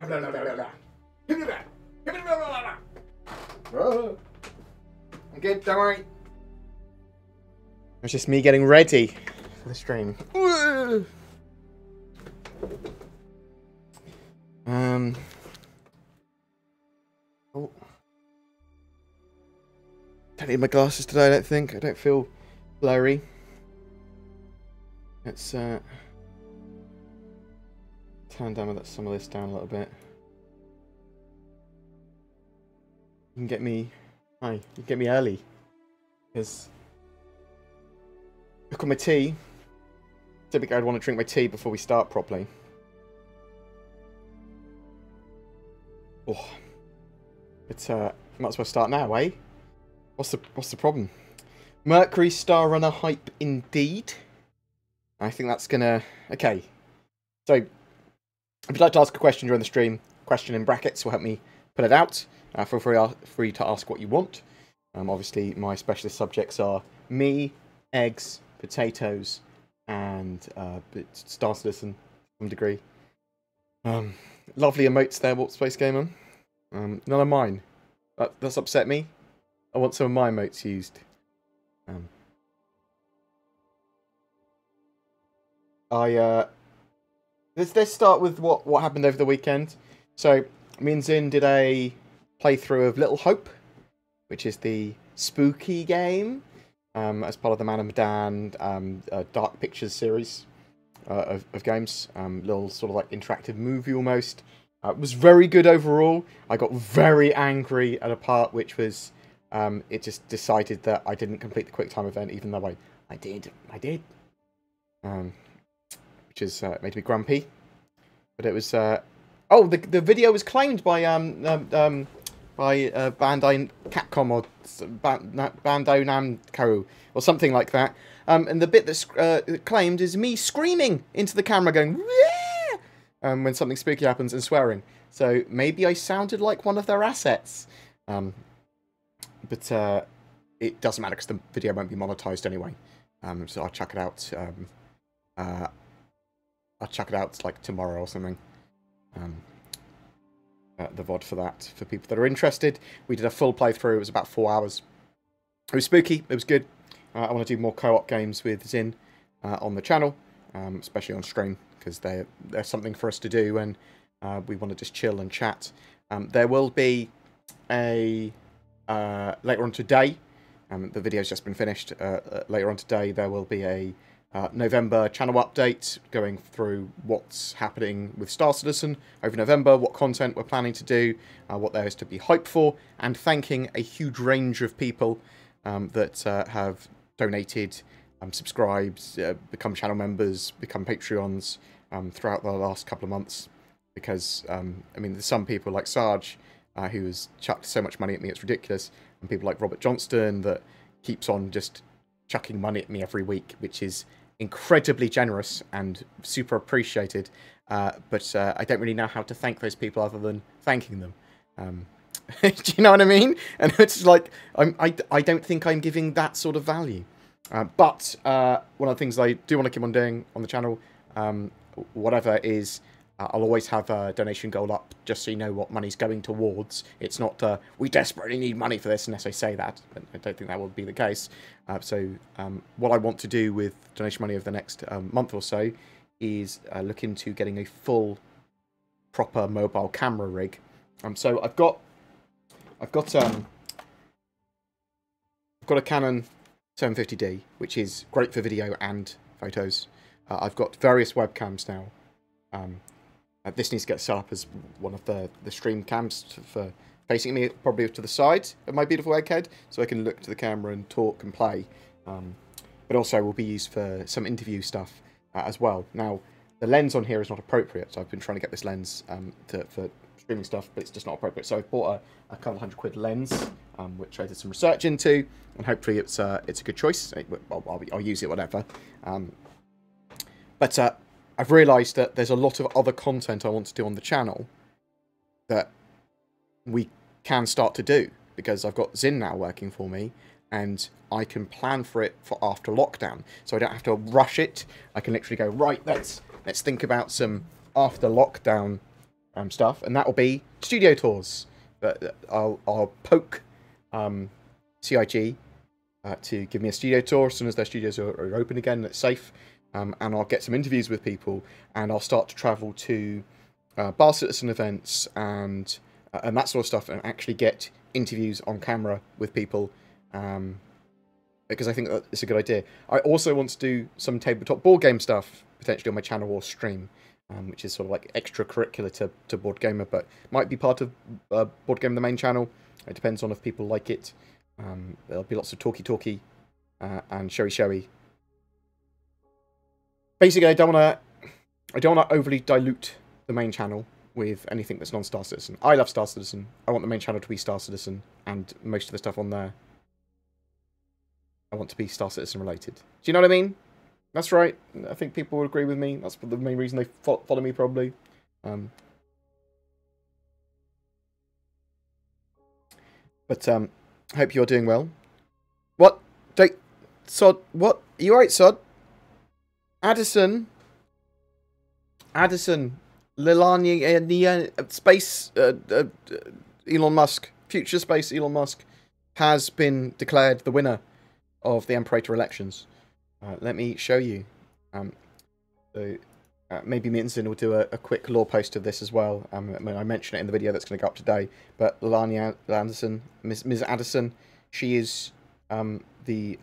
I'm good, don't worry. It's just me getting ready for the stream. Oh. Don't need my glasses today, I don't think. I don't feel blurry. Let's turn down with some of this down a little bit. You can get me. Hi, you can get me early. Because look at my tea. Typically, I'd want to drink my tea before we start properly. Oh, but might as well start now, eh? What's the problem? Mercury Star Runner hype indeed. I think that's gonna. Okay, so if you'd like to ask a question during the stream, question in brackets will help me put it out. Feel free to ask what you want. Obviously, my specialist subjects are me, eggs, potatoes, and Star Citizen to some degree. Lovely emotes there, Warp Space Gamer. None of mine. That's upset me. I want some of my emotes used. Let's start with what happened over the weekend. So me and Zin did a playthrough of Little Hope, which is the spooky game, as part of the Man of Medan Dark Pictures series of games. Little sort of like interactive movie almost. It was very good overall. I got very angry at a part which was it just decided that I didn't complete the quick time event, even though I did. Which is made me grumpy, but it was. Oh, the video was claimed by Bandai Capcom or Bandai Namco or something like that. And the bit that's claimed is me screaming into the camera, going "Wah!" When something spooky happens and swearing. So maybe I sounded like one of their assets, but it doesn't matter because the video won't be monetized anyway. So I'll chuck it out. I'll chuck it out like tomorrow or something. The VOD for that, for people that are interested. We did a full playthrough. It was about 4 hours. It was spooky. It was good. I want to do more co-op games with Zin on the channel, especially on stream, because they're something for us to do, and we want to just chill and chat. There will be a later on today. The video's just been finished. Later on today, there will be a November channel update going through what's happening with Star Citizen over November, what content we're planning to do, what there is to be hyped for, and thanking a huge range of people that have donated, subscribed, become channel members, become Patreons throughout the last couple of months. Because, I mean, there's some people like Sarge who has chucked so much money at me, it's ridiculous, and people like Robert Johnston that keeps on just chucking money at me every week, which is incredibly generous and super appreciated, but I don't really know how to thank those people other than thanking them. Do you know what I mean? And it's like, I don't think I'm giving that sort of value. But one of the things I do want to keep on doing on the channel, whatever, is I'll always have a donation goal up just so you know what money's going towards. It's not, we desperately need money for this unless I say that. But I don't think that will be the case. So what I want to do with donation money over the next month or so is look into getting a full, proper mobile camera rig. So I've got a Canon 750D, which is great for video and photos. I've got various webcams now. This needs to get set up as one of the stream cams for facing me, probably to the side of my beautiful egghead, so I can look to the camera and talk and play. But also will be used for some interview stuff as well. Now, the lens on here is not appropriate, so I've been trying to get this lens for streaming stuff, but it's just not appropriate. So I bought a couple £100 lens, which I did some research into, and hopefully it's a good choice. I'll use it, whatever. But I've realised that there's a lot of other content I want to do on the channel that we can start to do, because I've got Zin now working for me, and I can plan for it for after lockdown. So I don't have to rush it. I can literally go, right, let's think about some after lockdown stuff, and that will be studio tours. But I'll poke CIG to give me a studio tour as soon as their studios are open again, that's safe, and I'll get some interviews with people, and I'll start to travel to Bar Citizen events and that sort of stuff, and actually get interviews on camera with people, because I think that it's a good idea. I also want to do some tabletop board game stuff, potentially on my channel or stream, which is sort of like extracurricular to Board Gamer, but might be part of Board Gamer, the main channel. It depends on if people like it. There'll be lots of talky-talky and showy-showy. Basically, I don't want to overly dilute the main channel with anything that's non-Star Citizen. I love Star Citizen. I want the main channel to be Star Citizen, and most of the stuff on there I want to be Star Citizen related. Do you know what I mean? That's right. I think people would agree with me. That's the main reason they follow me, probably. But hope you're doing well. What? Don't... Sod, what? Are you alright, Sod? Addison? Addison... Leilani, space, Elon Musk, future space Elon Musk, has been declared the winner of the Imperator elections. Let me show you. So maybe Mintzin will do a quick lore post of this as well. I mention it in the video that's going to go up today. But Leilani Addison, Ms. Addison, she is the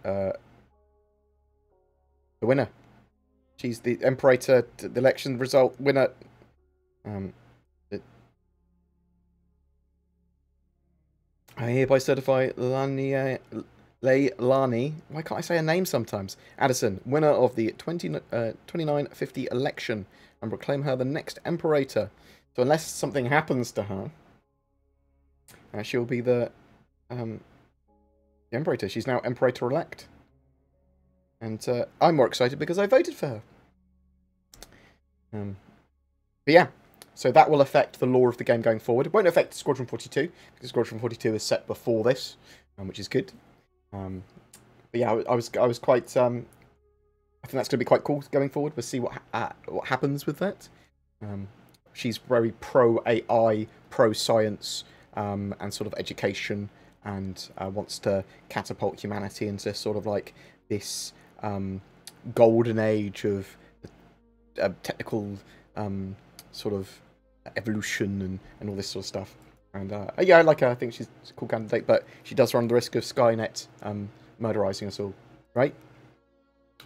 winner. She's the Imperator, the election result winner. I hereby certify Leilani, why can't I say her name sometimes? Addison, winner of the 2950 election, and proclaim her the next Imperator. So unless something happens to her, she'll be the Imperator. She's now Imperator-elect. And I'm more excited because I voted for her. But yeah, so that will affect the lore of the game going forward. It won't affect Squadron 42, because Squadron 42 is set before this, which is good. But yeah, I was quite... I think that's going to be quite cool going forward. We'll see what happens with that. She's very pro-AI, pro-science, and sort of education, and wants to catapult humanity into sort of like this golden age of technical... sort of evolution and all this sort of stuff, and yeah, I like her. I think she's a cool candidate, but she does run the risk of Skynet murderizing us all, right?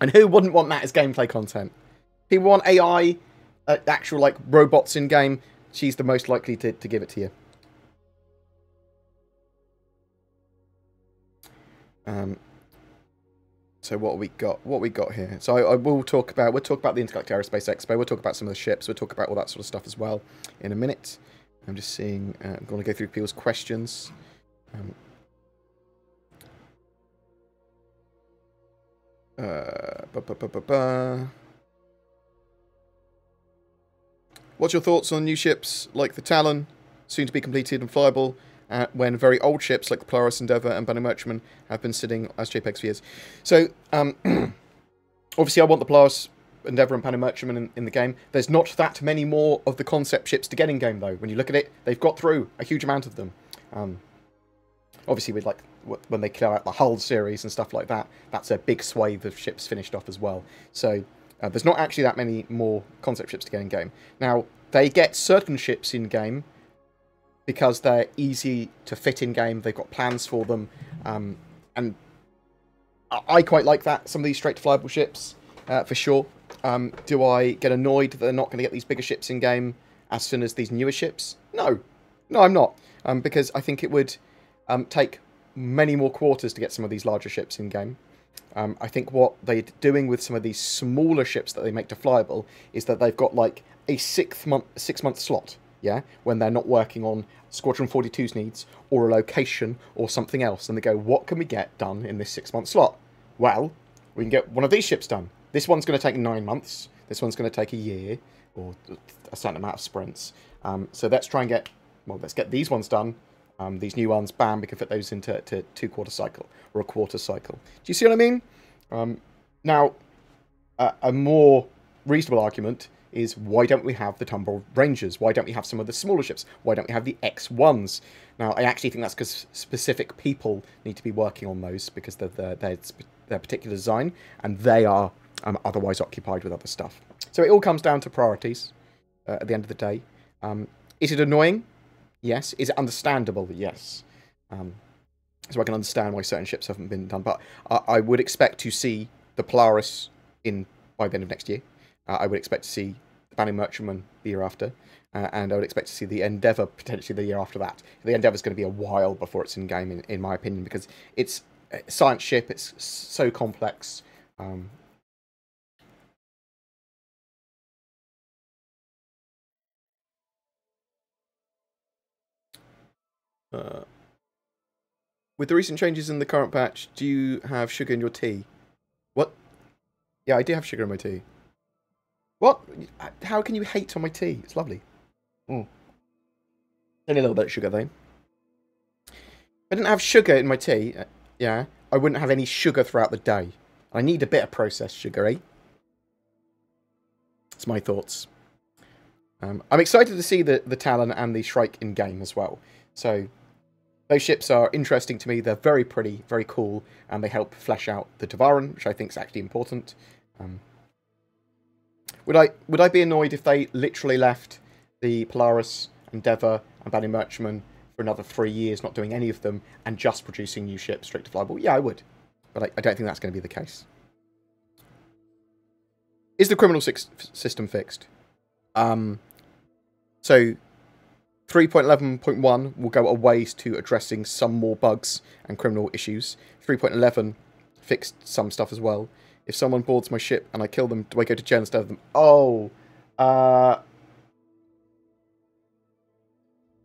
And who wouldn't want that as gameplay content? People want AI, actual like robots in game. She's the most likely to give it to you. So what we got here. So I will talk about, we'll talk about the Intergalactic Aerospace Expo, we'll talk about some of the ships, we'll talk about all that sort of stuff as well in a minute. I'm just seeing, I'm going to go through people's questions. What's your thoughts on new ships like the Talon, soon to be completed and flyable, when very old ships like the Polaris, Endeavor, and Banu Merchantman have been sitting as JPEGs for years? So, obviously I want the Polaris, Endeavor, and Banu Merchantman in the game. There's not that many more of the concept ships to get in-game, though. When you look at it, they've got through a huge amount of them. Obviously, with like when they clear out the Hull series and stuff like that, that's a big swathe of ships finished off as well. So, there's not actually that many more concept ships to get in-game. Now, they get certain ships in-game, because they're easy to fit in game, they've got plans for them, and I quite like that. Some of these straight to flyable ships, for sure. Do I get annoyed that they're not going to get these bigger ships in game as soon as these newer ships? No, no, I'm not, because I think it would take many more quarters to get some of these larger ships in game. I think what they're doing with some of these smaller ships that they make to flyable is that they've got like a six month slot. Yeah, when they're not working on Squadron 42's needs, or a location, or something else. And they go, what can we get done in this 6-month slot? Well, we can get one of these ships done. This one's going to take 9 months. This one's going to take a year, or a certain amount of sprints. So let's try and get, well, let's get these ones done. These new ones, bam, we can fit those into a two-quarter cycle, or a quarter cycle. Do you see what I mean? Now, a more reasonable argument is why don't we have the Tumble Rangers? Why don't we have some of the smaller ships? Why don't we have the X1s? Now, I actually think that's because specific people need to be working on those because of their particular design, and they are otherwise occupied with other stuff. So it all comes down to priorities at the end of the day. Is it annoying? Yes. Is it understandable? Yes. So I can understand why certain ships haven't been done, but I would expect to see the Polaris in by the end of next year. I would expect to see the Banu Merchantman the year after, and I would expect to see the Endeavor potentially the year after that. The Endeavor's going to be a while before it's in game, in my opinion, because it's a science ship, it's so complex. With the recent changes in the current patch, do you have sugar in your tea? What? Yeah, I do have sugar in my tea. What? How can you hate on my tea? It's lovely. Mm. Only a little bit of sugar, though. If I didn't have sugar in my tea, yeah, I wouldn't have any sugar throughout the day. I need a bit of processed sugar, eh? That's my thoughts. I'm excited to see the Talon and the Shrike in-game as well. So, those ships are interesting to me. They're very pretty, very cool, and they help flesh out the Tavaran, which I think is actually important. Would I be annoyed if they literally left the Polaris, Endeavour, and Banu Merchantman for another 3 years, not doing any of them, and just producing new ships straight to flyable? Yeah, I would. But I don't think that's going to be the case. Is the criminal system fixed? So 3.11.1 will go a ways to addressing some more bugs and criminal issues. 3.11 fixed some stuff as well. If someone boards my ship and I kill them, do I go to jail instead of them? Oh, that's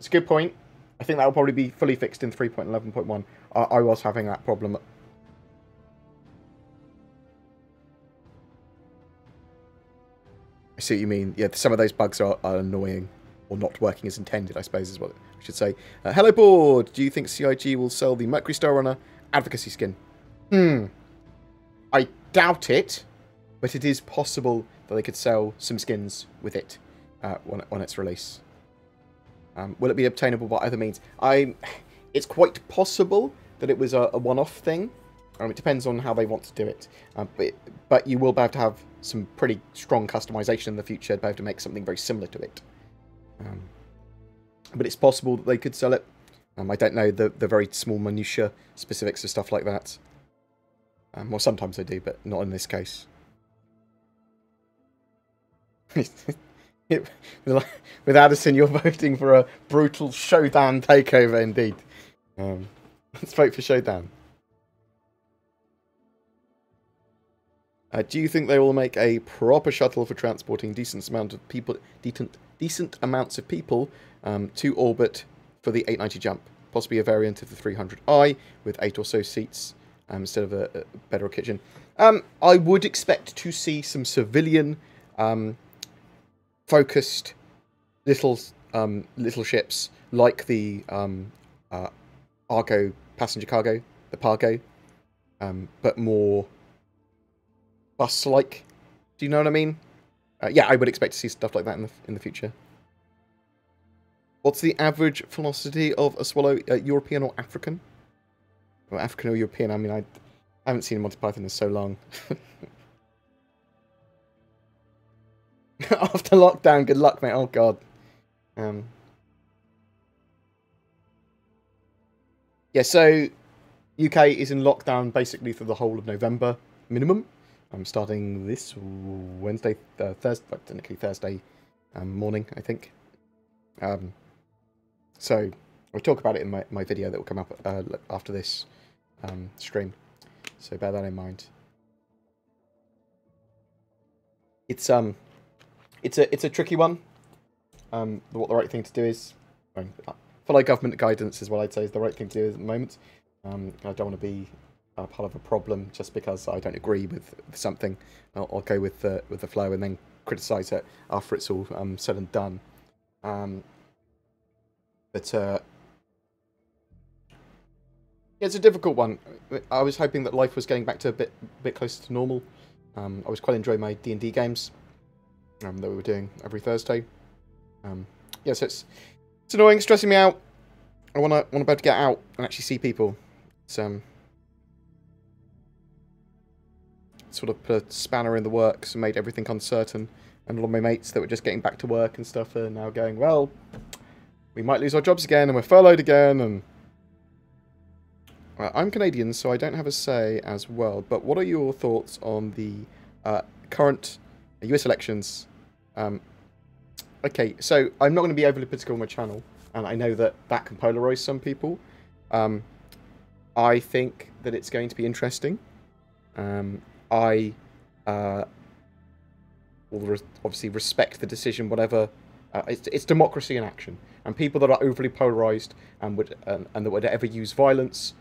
a good point. I think that will probably be fully fixed in 3.11.1. I was having that problem. I see what you mean. Yeah, some of those bugs are annoying. Or not working as intended, I suppose, is what I should say. Hello, board! Do you think CIG will sell the Mercury Star Runner advocacy skin? I doubt it, but it is possible that they could sell some skins with it on its release. Will it be obtainable by other means? It's quite possible that it was a one-off thing. It depends on how they want to do it. But you will be able to have some pretty strong customization in the future to be able to make something very similar to it. But it's possible that they could sell it. I don't know the very small minutiae specifics of stuff like that. Well, sometimes they do, but not in this case. With Addison, you're voting for a brutal showdown takeover, indeed. Let's vote for showdown. Do you think they will make a proper shuttle for transporting decent amounts of people to orbit for the 890 jump? Possibly a variant of the 300i with 8 or so seats instead of a better kitchen. I would expect to see some civilian focused little ships like the Argo passenger cargo, the Pargo, but more bus-like. Do you know what I mean? Yeah, I would expect to see stuff like that in the future. What's the average velocity of a swallow, European or African? Well, African or European, I mean, I haven't seen Monty Python in so long. After lockdown, good luck, mate. Oh, God. Yeah, so UK is in lockdown basically for the whole of November, minimum. I'm starting this Wednesday, Thursday morning, I think. So I'll talk about it in my video that will come up after this stream. So bear that in mind. It's a tricky one. What the right thing to do is follow government guidance is what I'd say is the right thing to do at the moment. I don't want to be part of a problem just because I don't agree with something. I'll go with the flow and then criticise it after it's all said and done. But it's a difficult one. I was hoping that life was getting back to a bit closer to normal. I was quite enjoying my D&D games. that we were doing every Thursday. Yeah, so it's annoying, stressing me out. I want to be able to get out and actually see people. It's sort of put a spanner in the works and made everything uncertain. And a lot of my mates that were just getting back to work and stuff are now going, well, we might lose our jobs again and we're furloughed again. And well, I'm Canadian, so I don't have a say as well. But what are your thoughts on the current US elections? Okay, so I'm not going to be overly political on my channel. And I know that that can polarize some people. I think that it's going to be interesting. I will obviously respect the decision, whatever. It's democracy in action. And people that are overly polarized and that would ever use violence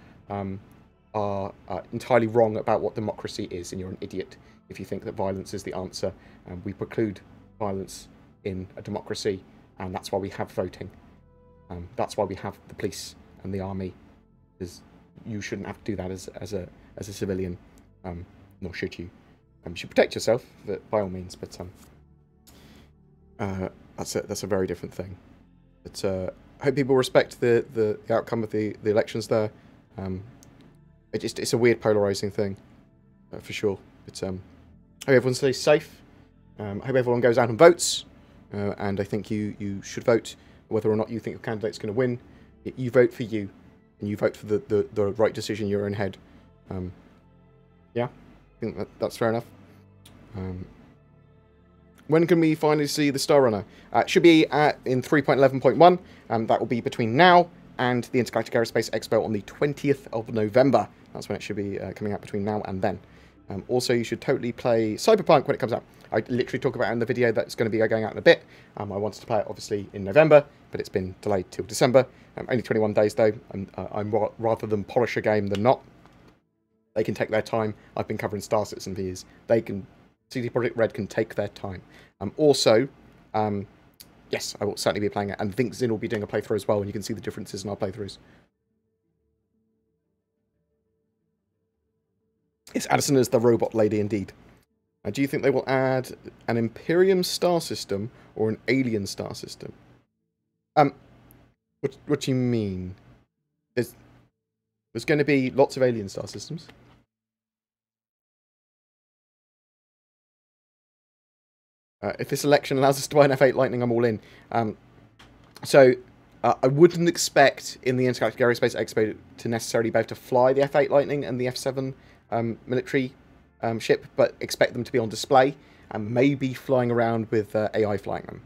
are entirely wrong about what democracy is. And you're an idiot if you think that violence is the answer. And we preclude violence in a democracy. And that's why we have voting. That's why we have the police and the army, because you shouldn't have to do that as a civilian, nor should you. You should protect yourself, by all means, but that's a very different thing. But I hope people respect the outcome of the elections there. It's a weird polarising thing, for sure. But I hope everyone stays safe. I hope everyone goes out and votes, and I think you should vote. Whether or not you think your candidate's going to win, you vote for you, and you vote for the right decision in your own head. Yeah, I think that's fair enough. When can we finally see the Star Runner? It should be in 3.11.1, and that will be between now and the Intergalactic Aerospace Expo on the 20th of November. That's when it should be coming out, between now and then. Also, you should totally play Cyberpunk when it comes out. I literally talk about it in the video that's going to be going out in a bit. I wanted to play it, obviously, in November, but it's been delayed till December. Only 21 days, though. I'm rather than polish a game than not. They can take their time. I've been covering Star Citizen for years. They can... CD Projekt Red can take their time. Also, yes, I will certainly be playing it. And I think Zin will be doing a playthrough as well, and you can see the differences in our playthroughs. Yes, Addison is the robot lady indeed. Do you think they will add an Imperium star system or an alien star system? What do you mean? There's going to be lots of alien star systems. If this election allows us to buy an F-8 Lightning, I'm all in. I wouldn't expect in the Intergalactic Aerospace Expo to necessarily be able to fly the F-8 Lightning and the F-7 military ship, but expect them to be on display and maybe flying around with AI flying them.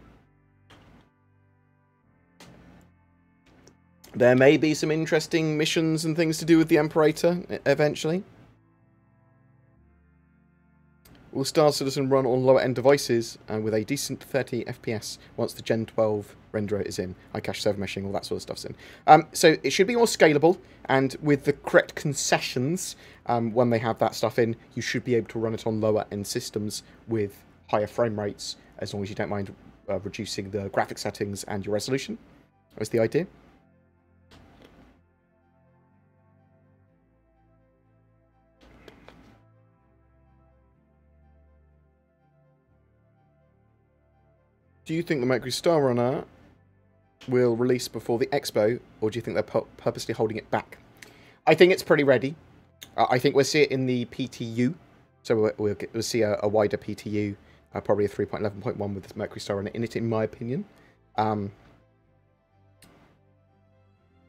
There may be some interesting missions and things to do with the Imperator eventually. Will Star Citizen run on lower end devices and with a decent 30 FPS once the Gen 12 renderer is in? iCache server meshing, all that sort of stuff's in. So it should be more scalable, and with the correct concessions, when they have that stuff in, you should be able to run it on lower end systems with higher frame rates, as long as you don't mind reducing the graphic settings and your resolution. That's the idea. Do you think the Mercury Star Runner will release before the Expo, or do you think they're purposely holding it back? I think it's pretty ready. I think we'll see it in the PTU, so we'll see a wider PTU, probably a 3.11.1 with the Mercury Star Runner in it, in my opinion.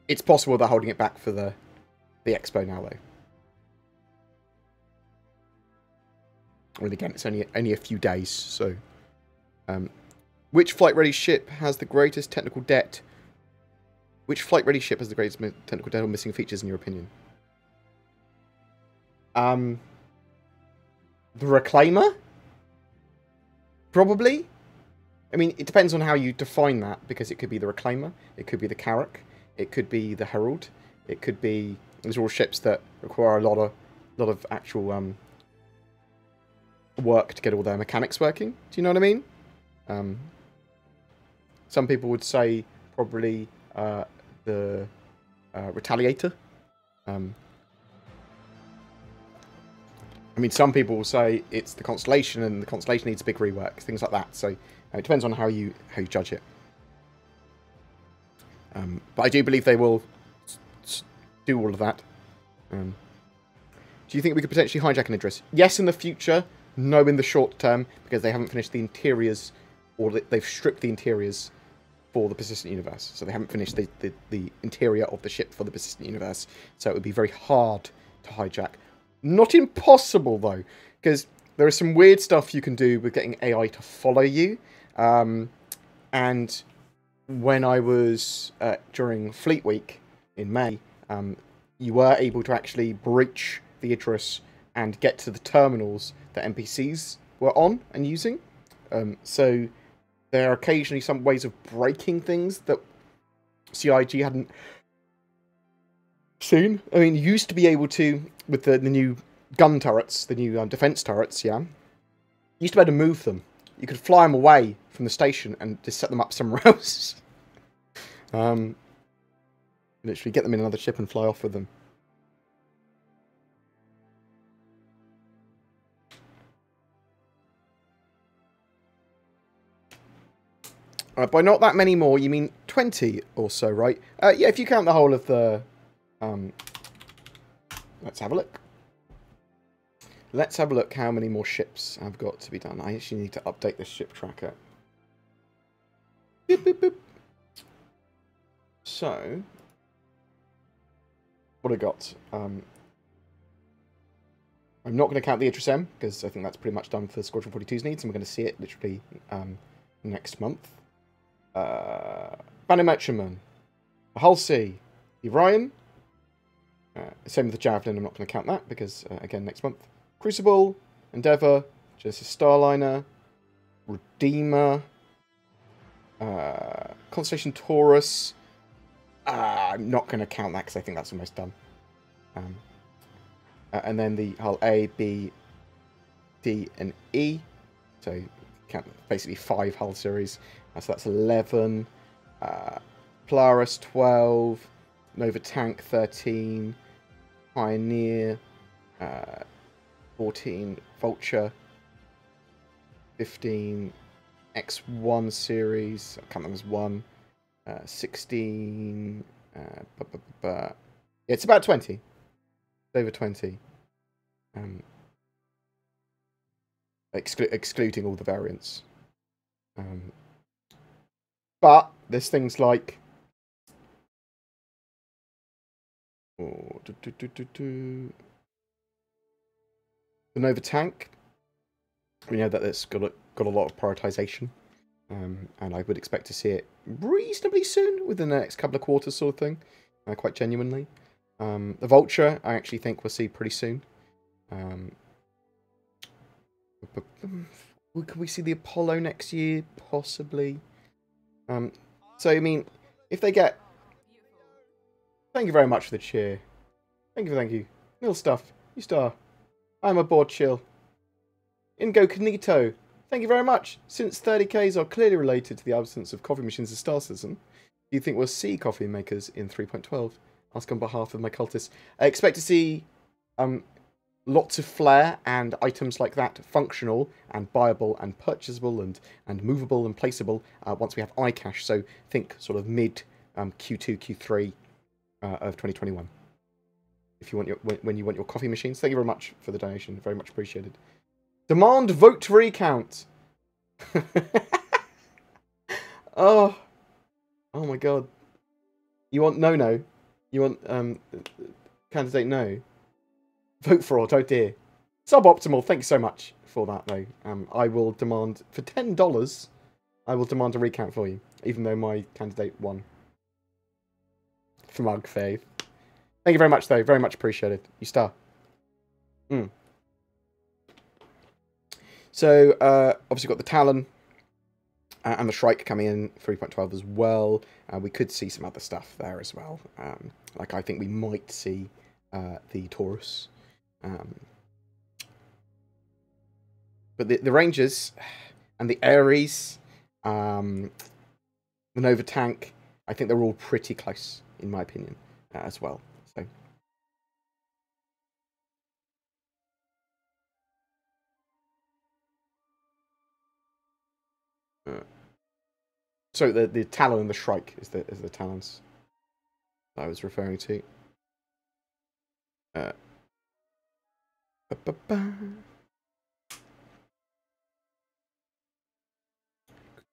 It's possible they're holding it back for the Expo now, though. Well, again, it's only a few days, so... Which flight-ready ship has the greatest technical debt? Which flight-ready ship has the greatest technical debt or missing features, in your opinion? The Reclaimer? Probably? I mean, it depends on how you define that, because it could be the Reclaimer, it could be the Carrack, it could be the Herald, it could be... These are all ships that require a lot of actual work to get all their mechanics working. Do you know what I mean? Some people would say probably the Retaliator. I mean, some people will say it's the Constellation, and the Constellation needs a big rework, things like that. So it depends on how you judge it. But I do believe they will do all of that. Do you think we could potentially hijack an Idris? Yes, in the future. No, in the short term, because they haven't finished the interiors, or they've stripped the interiors for the Persistent Universe. So they haven't finished the interior of the ship for the Persistent Universe. So it would be very hard to hijack. Not impossible, though, because there is some weird stuff you can do with getting AI to follow you. And when I was during Fleet Week in May, you were able to actually breach the Idris and get to the terminals that NPCs were on and using. So there are occasionally some ways of breaking things that CIG hadn't seen. I mean, you used to be able to, with the new gun turrets, the new defense turrets, yeah, you used to be able to move them. You could fly them away from the station and just set them up somewhere else. Literally get them in another ship and fly off with them. By not that many more, you mean 20 or so, right? Yeah, if you count the whole of the... let's have a look. Let's have a look how many more ships have got to be done. I actually need to update this ship tracker. Boop, boop, boop. So, what I got? I'm not going to count the Idris M, because I think that's pretty much done for Squadron 42's needs, and we're going to see it literally next month. Banu Merchantman, the Hull C, the Orion. Same with the Javelin, I'm not going to count that because, again, next month. Crucible, Endeavor, Genesis Starliner, Redeemer, Constellation Taurus. I'm not going to count that because I think that's almost done. And then the Hull A, B, D, and E. So count basically 5 Hull series. So that's 11, Polaris 12, Nova Tank 13, Pioneer 14, Vulture 15, X1 series, I can't remember as 1, 16, yeah, it's about 20, it's over 20, excluding all the variants. But there's things like the Nova Tank. We know that it's got a lot of prioritization, and I would expect to see it reasonably soon, within the next couple of quarters, sort of thing. Quite genuinely, the Vulture I actually think we'll see pretty soon. But, can we see the Apollo next year? Possibly. So, I mean, if they get... Thank you very much for the cheer. Thank you. Nil Stuff, you star. I'm aboard chill. Ingo Canito, thank you very much. Since 30Ks are clearly related to the absence of coffee machines in Star Citizen, do you think we'll see coffee makers in 3.12? Ask on behalf of my cultists. I expect to see lots of flair and items like that, functional and buyable and purchasable and movable and placeable once we have iCash. So think sort of mid Q2, Q3 of 2021. If you want your when you want your coffee machines. Thank you very much for the donation. Very much appreciated. Demand vote recount. oh my god. You want no? You want candidate no? Vote fraud, oh dear. Suboptimal, thank you so much for that, though. I will demand, for $10, I will demand a recount for you, even though my candidate won. Thrug faith. Thank you very much, though. Very much appreciated. You star. So, obviously got the Talon and the Shrike coming in, 3.12 as well. We could see some other stuff there as well. Like, I think we might see the Taurus. But the Rangers and the Ares, the Nova Tank, I think they're all pretty close, in my opinion, as well. So, So the Talon and the Shrike is the Talons I was referring to.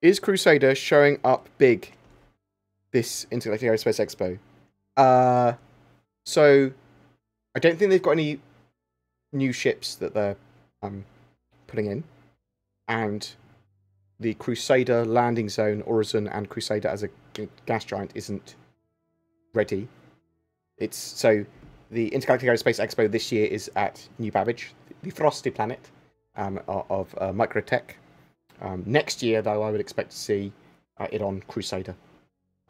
Is Crusader showing up big this Intergalactic Aerospace Expo? So I don't think they've got any new ships that they're putting in, and the Crusader landing zone, Orison, and Crusader as a gas giant isn't ready. It's so the Intergalactic Aerospace Expo this year is at New Babbage, the frosty planet of Microtech. Next year, though, I would expect to see it on Crusader,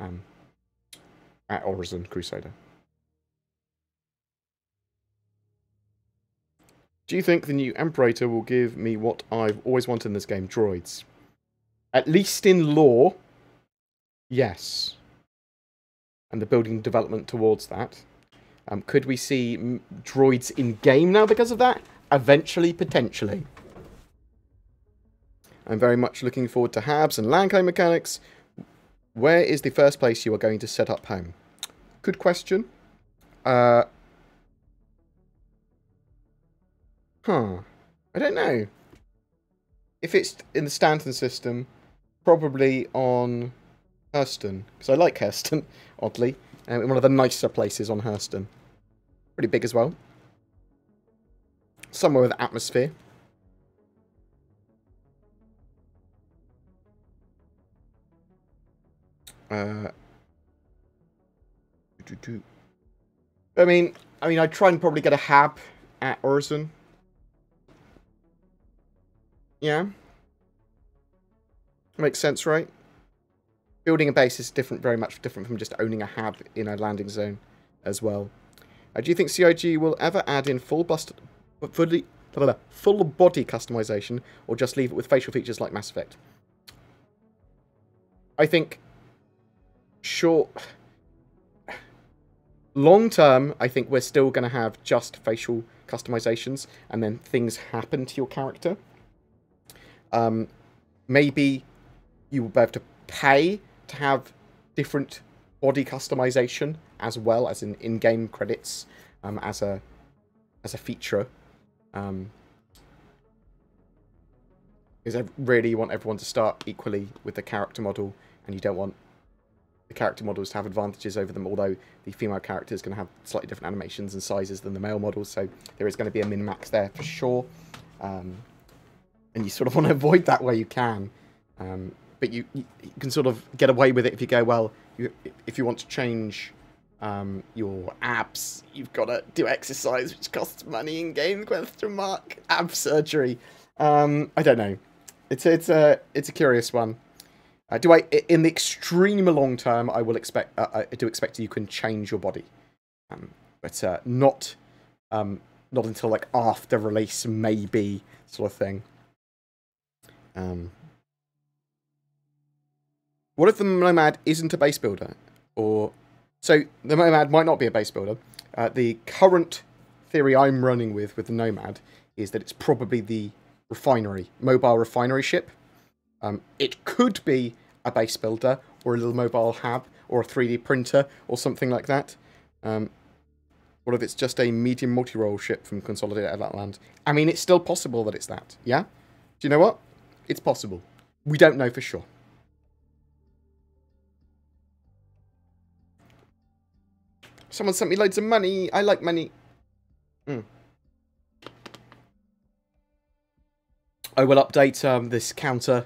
at Orison Crusader. Do you think the new Imperator will give me what I've always wanted in this game, droids? At least in lore, yes. And the building development towards that. Could we see droids in-game now because of that? Eventually, potentially. I'm very much looking forward to HABs and land claim mechanics. Where is the first place you are going to set up home? Good question. I don't know. If it's in the Stanton system, probably on Hurston, because I like Hurston, oddly. In one of the nicer places on Hurston. Pretty big as well. Somewhere with atmosphere. I mean, I'd try and probably get a HAB at Orison. Yeah. Makes sense, right? Building a base is different, very much different from just owning a HAB in a landing zone as well. Do you think CIG will ever add in full body customization, or just leave it with facial features like Mass Effect? I think long term, I think we're still going to have just facial customizations, and then things happen to your character. Maybe you will have to pay to have different body customization as well as in-game credits as a feature. Because I really want everyone to start equally with the character model, and you don't want the character models to have advantages over them, although the female character is going to have slightly different animations and sizes than the male models, so there is going to be a min-max there for sure. And you sort of want to avoid that where you can. But you can sort of get away with it if you go, well, if you want to change your abs, you've got to do exercise, which costs money in game, ab surgery. I don't know. It's a curious one. In the extreme long term, I do expect you can change your body. But not until like after release, maybe, sort of thing. What if the Nomad isn't a base builder? So the Nomad might not be a base builder. The current theory I'm running with the Nomad is that it's probably the refinery, mobile refinery ship. It could be a base builder, or a little mobile HAB, or a 3D printer, or something like that. What if it's just a medium multi-role ship from Consolidated Atlantis? I mean, it's still possible that it's that, yeah? Do you know what? It's possible. We don't know for sure. Someone sent me loads of money. I like money. I will update this counter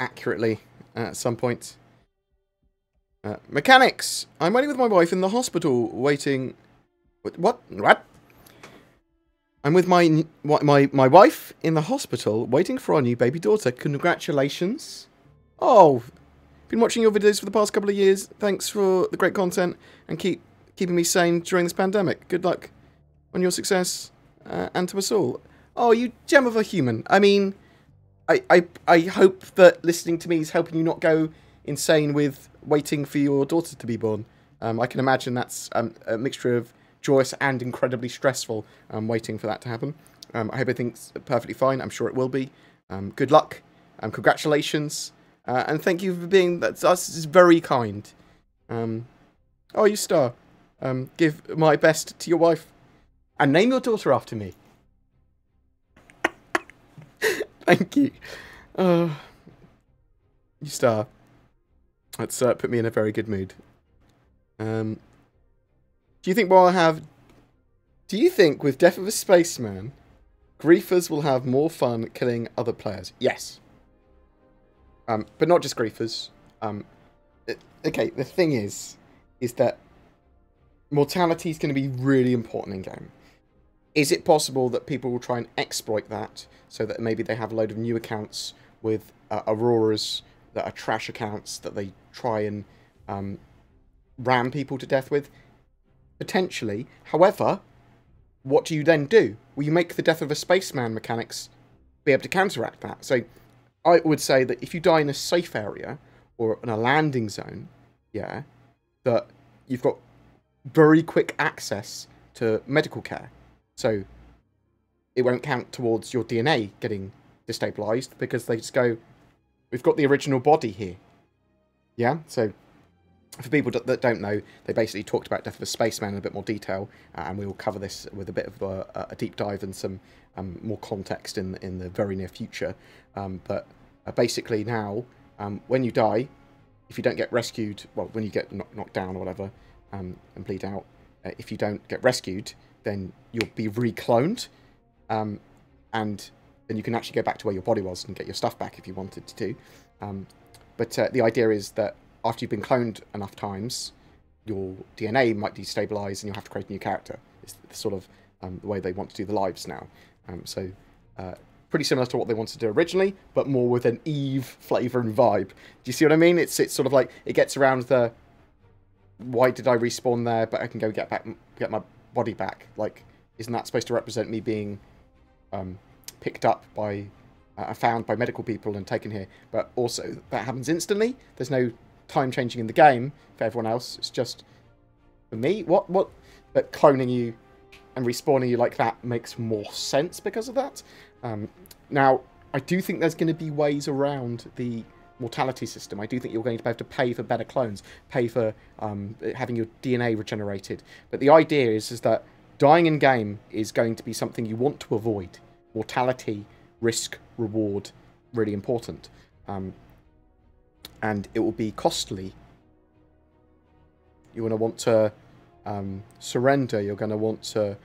accurately at some point. Mechanics. I'm waiting with my wife in the hospital. What? I'm with my wife in the hospital, waiting for our new baby daughter. Congratulations. Oh, been watching your videos for the past couple of years. Thanks for the great content and keeping me sane during this pandemic. Good luck on your success and to us all. Oh, you gem of a human. I mean, I hope that listening to me is helping you not go insane with waiting for your daughter to be born. I can imagine that's a mixture of joyous and incredibly stressful, waiting for that to happen. I hope everything's perfectly fine. I'm sure it will be. Good luck. Congratulations. And thank you for being... That's very kind. Oh, you star. Give my best to your wife. And name your daughter after me. Thank you. You star. That's put me in a very good mood. Do you think we'll have... Do you think with Death of a Spaceman, griefers will have more fun killing other players? Yes. But not just griefers. Okay, the thing is that mortality is going to be really important in game. Is it possible that people will try and exploit that so that maybe they have a load of new accounts with Auroras that are trash accounts that they try and ram people to death with? Potentially. However, what do you then do? Well, you make the Death of a Spaceman mechanics be able to counteract that. So I would say that if you die in a safe area or in a landing zone, yeah, that you've got very quick access to medical care. So it won't count towards your DNA getting destabilized because they just go, we've got the original body here. Yeah, so for people that don't know, they basically talked about Death of a Spaceman in a bit more detail, and we will cover this with a bit of a deep dive and some more context in the very near future. But basically now, when you die, if you don't get rescued, well, when you get knocked down or whatever and bleed out, if you don't get rescued, then you'll be recloned, and then you can actually go back to where your body was and get your stuff back if you wanted to. But the idea is that after you've been cloned enough times, your DNA might destabilize and you'll have to create a new character. It's sort of the way they want to do the lives now. So pretty similar to what they wanted to do originally, but more with an Eve flavor and vibe. Do you see what I mean? It's sort of like, it gets around the, why did I respawn there, but I can go get my body back. Like, isn't that supposed to represent me being picked up by, found by medical people and taken here? But also, that happens instantly. There's no time changing in the game for everyone else. It's just for me. What? But cloning you and respawning you like that makes more sense because of that. Now, I do think there's going to be ways around the mortality system. I do think you're going to have to pay for better clones, pay for having your DNA regenerated. But the idea is that dying in game is going to be something you want to avoid. Mortality, risk, reward, really important. And it will be costly. You're going to want to surrender. You're going to want to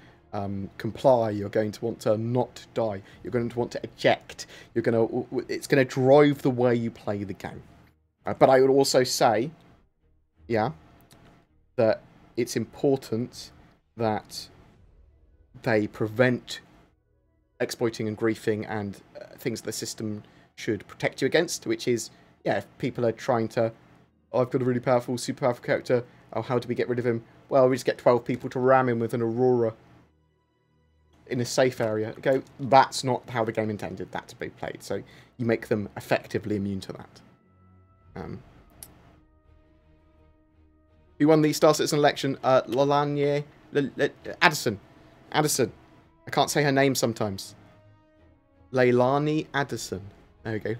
comply. You're going to want to not die. You're going to want to eject. You're going to. It's going to drive the way you play the game. But I would also say, yeah, that it's important that they prevent exploiting and griefing and things the system should protect you against, which is. Yeah, if people are trying to, oh, I've got a really powerful, super powerful character, oh, how do we get rid of him? Well, we just get 12 people to ram him with an Aurora in a safe area. Go, that's not how the game intended that to be played. So you make them effectively immune to that. Who won the Star Citizen election? Leilani Addison. Addison. I can't say her name sometimes. Leilani Addison. There we go.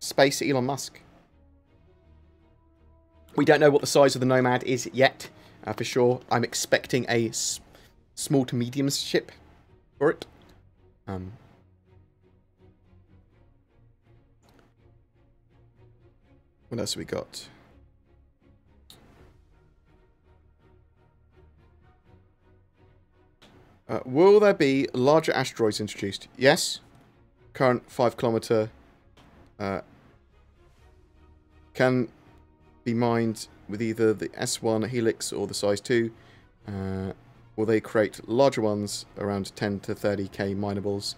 Space Elon Musk. We don't know what the size of the Nomad is yet, for sure. I'm expecting a small to medium ship for it. What else have we got? Will there be larger asteroids introduced? Yes. Current 5 kilometer. Can be mined with either the S1 Helix or the size 2. Will they create larger ones around 10 to 30k minables?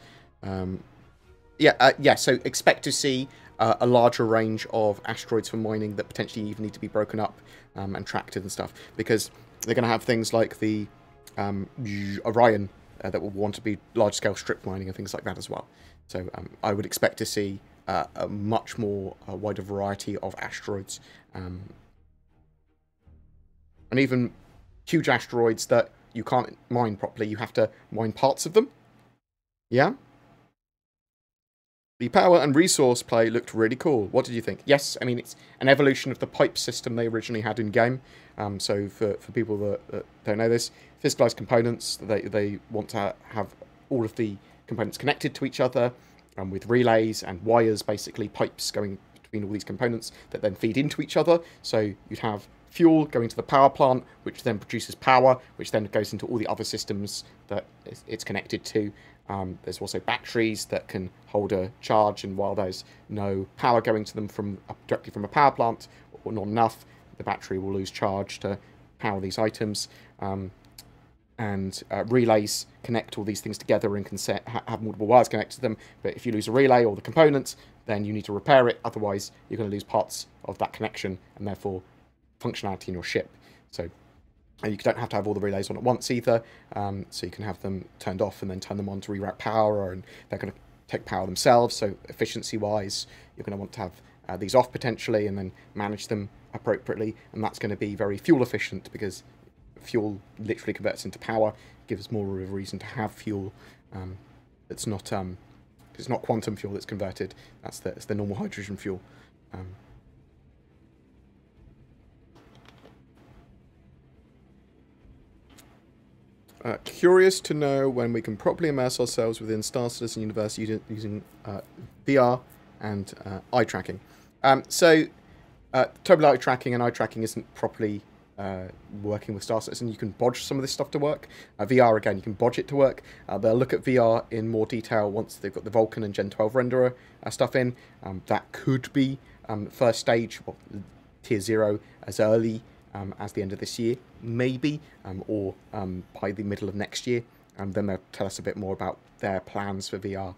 Yeah, so expect to see a larger range of asteroids for mining that potentially even need to be broken up and tracted and stuff, because they're going to have things like the Orion that will want to be large-scale strip mining and things like that as well. So I would expect to see a much more wider variety of asteroids, and even huge asteroids that you can't mine properly. You have to mine parts of them. Yeah. The power and resource play looked really cool. What did you think? Yes, I mean, it's an evolution of the pipe system they originally had in-game. So for people that don't know this, physicalized components, they want to have all of the components connected to each other with relays and wires, basically pipes going between all these components that then feed into each other. So you'd have fuel going to the power plant, which then produces power, which then goes into all the other systems that it's connected to. There's also batteries that can hold a charge, and while there's no power going to them from directly from a power plant, or not enough, the battery will lose charge to power these items. And relays connect all these things together and can have multiple wires connected to them. But if you lose a relay or the components, then you need to repair it. Otherwise, you're going to lose parts of that connection and therefore functionality in your ship. So you don't have to have all the relays on at once either. So you can have them turned off and then turn them on to reroute power, and they're going to take power themselves. So efficiency-wise, you're going to want to have these off potentially and then manage them appropriately. And that's going to be very fuel efficient because fuel literally converts into power, gives more of a reason to have fuel. It's not quantum fuel that's converted. It's the normal hydrogen fuel. Curious to know when we can properly immerse ourselves within Star Citizen universe using VR and eye tracking. Total eye tracking and eye tracking isn't properly working with Star Citizen. You can bodge some of this stuff to work. VR, again, you can bodge it to work. They'll look at VR in more detail once they've got the Vulcan and Gen 12 renderer stuff in. That could be first stage, well, tier 0, as early as the end of this year, maybe, or by the middle of next year. And then they'll tell us a bit more about their plans for VR.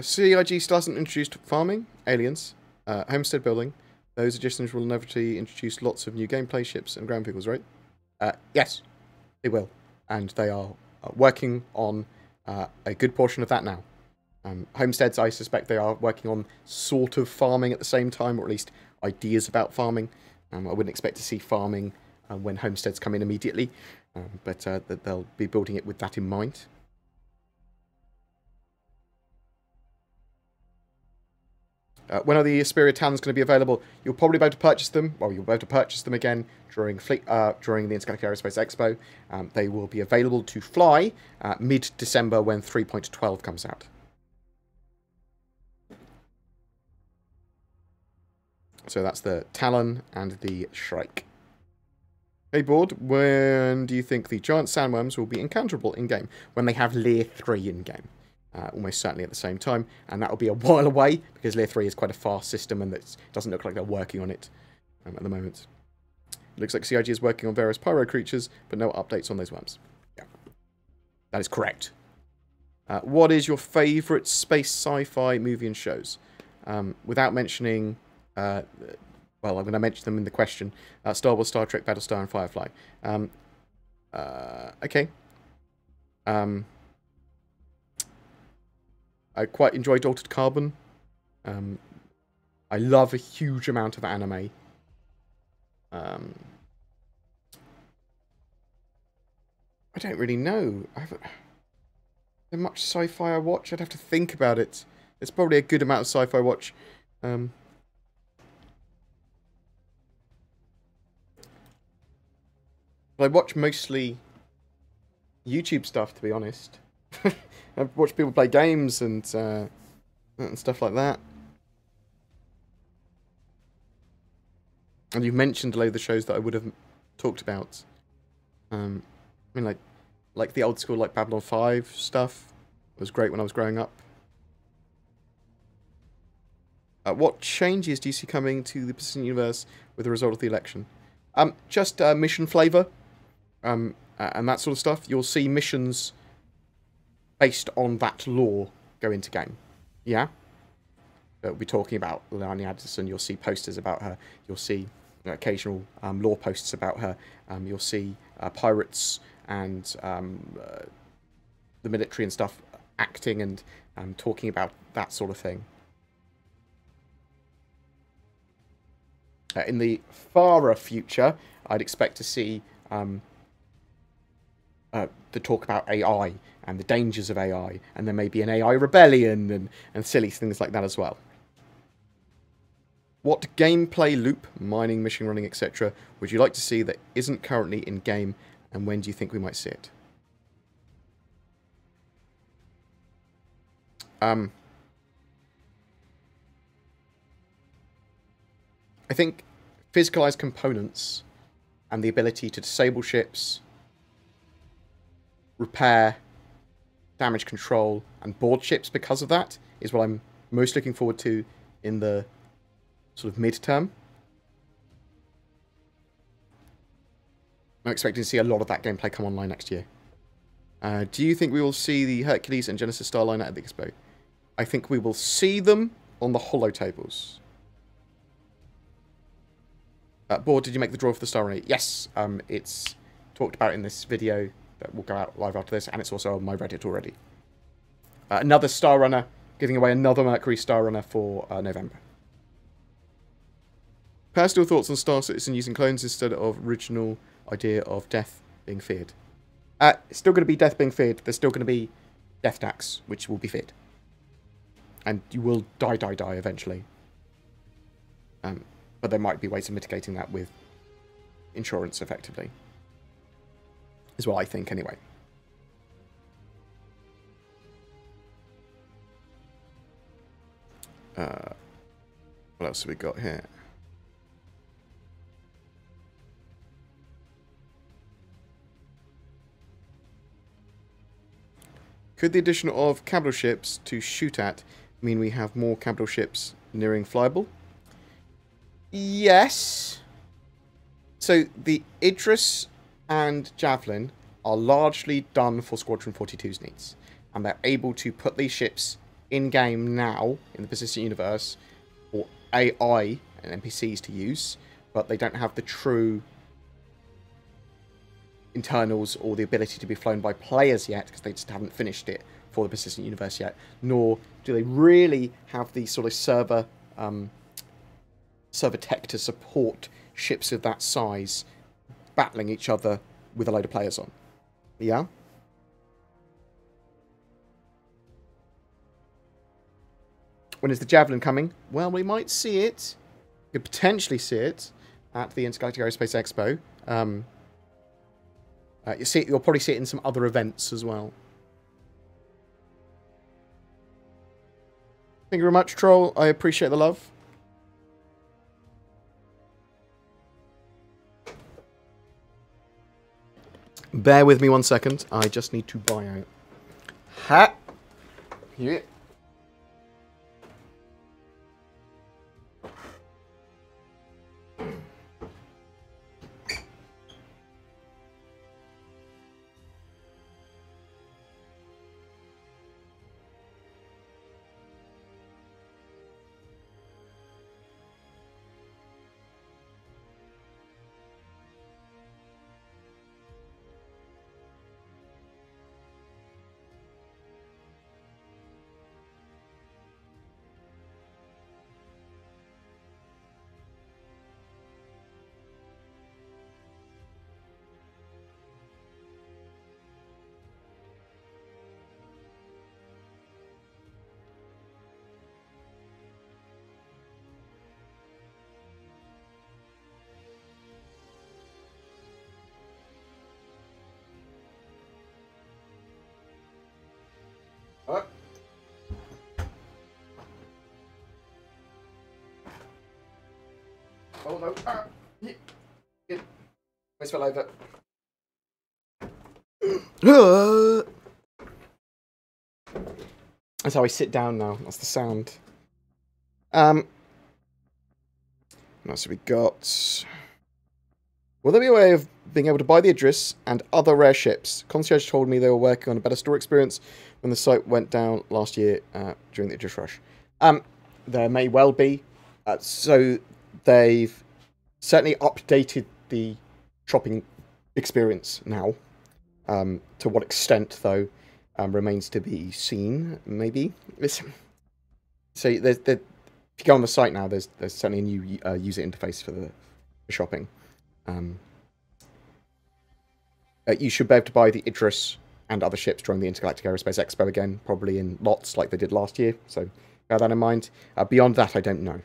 CIG doesn't introduce farming, aliens, homestead building. Those additions will inevitably introduce lots of new gameplay, ships and ground vehicles, right? Yes, they will. And they are working on a good portion of that now. Homesteads, I suspect they are working on sort of farming at the same time, or at least ideas about farming. I wouldn't expect to see farming when homesteads come in immediately, but they'll be building it with that in mind. When are the Asperia Talons going to be available? You'll probably be able to purchase them. Well, you'll be able to purchase them again during during the Intergalactic Aerospace Expo. They will be available to fly mid-December when 3.12 comes out. So that's the Talon and the Shrike. Hey, board, when do you think the giant sandworms will be encounterable in-game? When they have Layer 3 in-game. Almost certainly at the same time, and that will be a while away because Layer 3 is quite a fast system and it doesn't look like they're working on it at the moment. It looks like CIG is working on various pyro creatures, but no updates on those worms. Yeah, that is correct. What is your favourite space sci-fi movie and shows? Without mentioning, well, I'm going to mention them in the question, Star Wars, Star Trek, Battlestar and Firefly. Okay. I quite enjoyed Altered Carbon. I love a huge amount of anime. I don't really know. I haven't... There's much sci-fi I watch. I'd have to think about it. There's probably a good amount of sci-fi I watch. But I watch mostly YouTube stuff, to be honest. I've watched people play games and stuff like that. And you've mentioned a lot of the shows that I would have talked about. I mean, like the old school, like Babylon 5 stuff. It was great when I was growing up. What changes do you see coming to the Pacific universe with the result of the election? Just mission flavour and that sort of stuff. You'll see missions based on that lore go into game. Yeah? We'll be talking about Leilani Addison. You'll see posters about her. You'll see occasional lore posts about her. You'll see pirates and the military and stuff acting and talking about that sort of thing. later. In the farer future, I'd expect to see the talk about AI and the dangers of AI, and there may be an AI rebellion and silly things like that as well. What gameplay loop, mining, mission running, etc. would you like to see that isn't currently in game, and when do you think we might see it? I think physicalized components and the ability to disable ships, repair, damage control, and board ships because of that is what I'm most looking forward to in the sort of midterm. I'm expecting to see a lot of that gameplay come online next year. Do you think we will see the Hercules and Genesis Starliner at the Expo? I think we will see them on the holo tables. Board, did you make the draw for the Star Runner? Yes, it's talked about in this video that will go out live after this, and it's also on my Reddit already. Another Star Runner, giving away another Mercury Star Runner for November. Personal thoughts on Star Citizen using clones instead of original idea of death being feared. It's still going to be death being feared. There's still going to be death tax, which will be feared. And you will die eventually. But there might be ways of mitigating that with insurance, effectively. Is what I think, anyway. What else have we got here? Could the addition of capital ships to shoot at mean we have more capital ships nearing flyable? Yes. So the Idris and Javelin are largely done for Squadron 42's needs. And they're able to put these ships in-game now, in the Persistent Universe, for AI and NPCs to use, but they don't have the true internals or the ability to be flown by players yet, because they just haven't finished it for the Persistent Universe yet, nor do they really have the sort of server tech to support ships of that size battling each other with a load of players on. Yeah? When is the Javelin coming? Well, we might see it. We could potentially see it at the Intergalactic Aerospace Expo. You'll probably see it in some other events as well. Thank you very much, Troll. I appreciate the love. Bear with me 1 second. I just need to buy out. Ha! Yeah. Oh no! Ah. Yeah. I fell over. That's how I sit down now. That's the sound. What else have we got? Will there be a way of being able to buy the Idris and other rare ships? Concierge told me they were working on a better store experience when the site went down last year during the Idris rush. There may well be. So they've certainly updated the shopping experience now. To what extent, though, remains to be seen, maybe. So if you go on the site now, there's certainly a new user interface for the shopping. You should be able to buy the Idris and other ships during the Intergalactic Aerospace Expo again, probably in lots like they did last year. So bear that in mind. Beyond that, I don't know.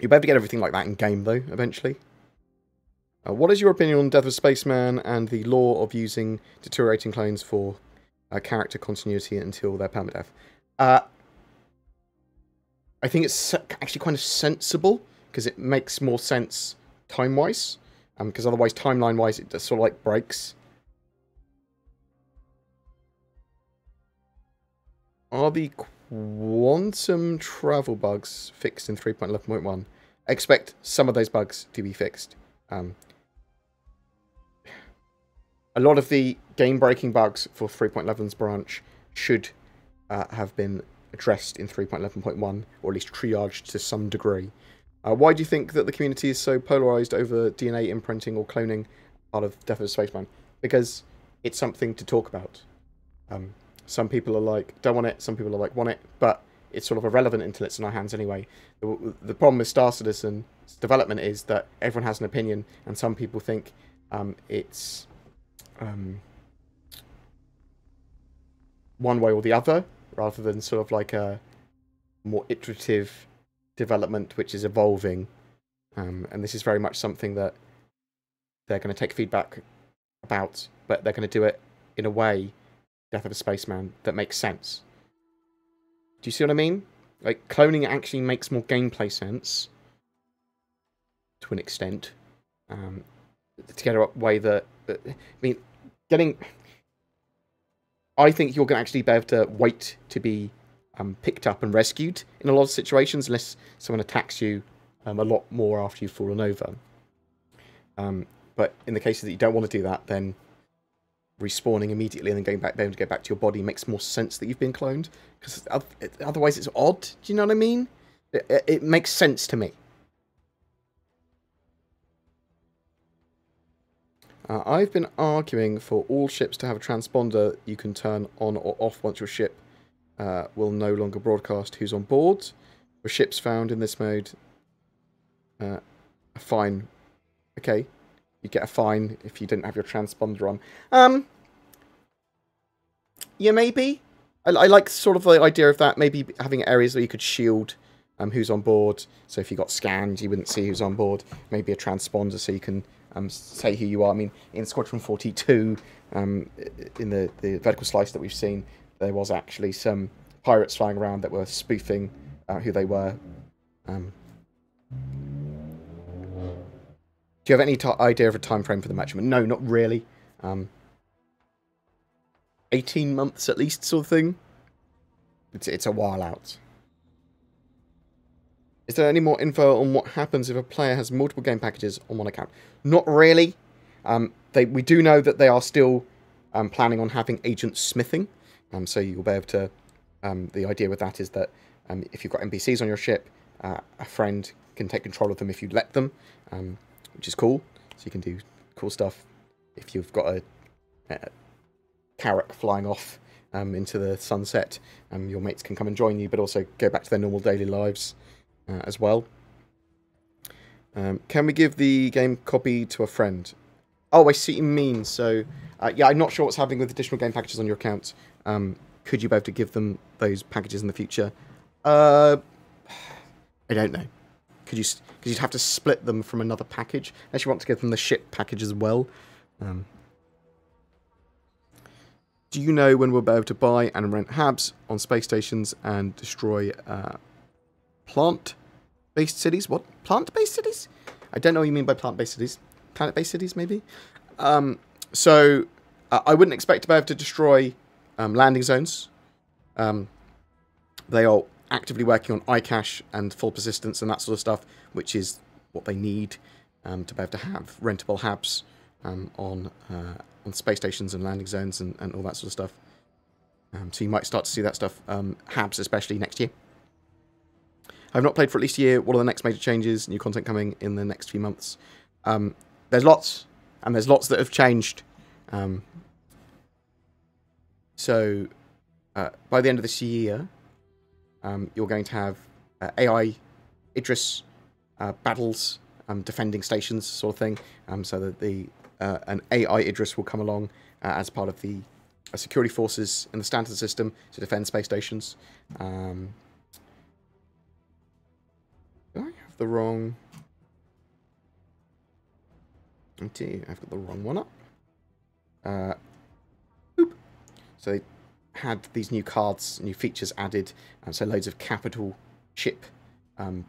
You'll be able to get everything like that in game though, eventually. What is your opinion on Death of Spaceman and the law of using deteriorating clones for character continuity until their permadeath? I think it's actually kind of sensible, because it makes more sense time-wise, because otherwise, timeline-wise, it just sort of like breaks. Are the quantum travel bugs fixed in 3.11.1? I expect some of those bugs to be fixed. A lot of the game-breaking bugs for 3.11's branch should have been addressed in 3.11.1, or at least triaged to some degree. Why do you think that the community is so polarised over DNA imprinting or cloning part of Death of Spaceman? Because it's something to talk about. Some people are like, don't want it, some people are like, want it, but it's sort of irrelevant until it's in our hands anyway. The problem with Star Citizen's development is that everyone has an opinion, and some people think it's one way or the other, rather than sort of like a more iterative development which is evolving, and this is very much something that they're going to take feedback about, but they're going to do it in a way, Death of a Spaceman, that makes sense. Do you see what I mean? Like, cloning actually makes more gameplay sense to an extent, to get a way that, I mean, getting, I think you're going to actually be able to wait to be picked up and rescued in a lot of situations, unless someone attacks you a lot more after you've fallen over. But in the cases that you don't want to do that, then respawning immediately and then going back, being able to go back to your body makes more sense that you've been cloned, because otherwise it's odd. Do you know what I mean? It makes sense to me. I've been arguing for all ships to have a transponder you can turn on or off once your ship will no longer broadcast who's on board. Were ships found in this mode a fine? Okay, you'd get a fine if you didn't have your transponder on. Yeah, maybe. I like sort of the idea of that, maybe having areas where you could shield who's on board, so if you got scanned you wouldn't see who's on board. Maybe a transponder so you can say who you are. I mean, in Squadron 42, in the vertical slice that we've seen, there was actually some pirates flying around that were spoofing who they were. Do you have any idea of a time frame for the measurement? No, not really. 18 months at least, sort of thing. It's a while out. Is there any more info on what happens if a player has multiple game packages on one account? Not really. We do know that they are still planning on having agent smithing. So you'll be able to, the idea with that is that if you've got NPCs on your ship, a friend can take control of them if you let them, which is cool. So you can do cool stuff. If you've got a Carrack flying off into the sunset, your mates can come and join you, but also go back to their normal daily lives as well. Can we give the game copy to a friend? Oh, I see what you mean. So, yeah, I'm not sure what's happening with additional game packages on your account. Could you be able to give them those packages in the future? I don't know. Could you? Because you'd have to split them from another package, unless you want to give them the ship package as well. Do you know when we'll be able to buy and rent HABs on space stations and destroy plant-based cities? What? Plant-based cities? I don't know what you mean by plant-based cities. Planet-based cities, maybe? I wouldn't expect to be able to destroy landing zones. They are actively working on iCache and full persistence and that sort of stuff, which is what they need to be able to have rentable HABs on space stations and landing zones and all that sort of stuff. So you might start to see that stuff, HABs especially, next year. I've not played for at least a year. What are the next major changes? New content coming in the next few months? There's lots, and there's lots that have changed. By the end of this year, You're going to have AI Idris battles, defending stations sort of thing, so that an AI Idris will come along as part of the security forces in the Stanton system to defend space stations. Did I have the wrong... I do. I've got the wrong one up. Boop. So they had these new cards, new features added, and so loads of capital ship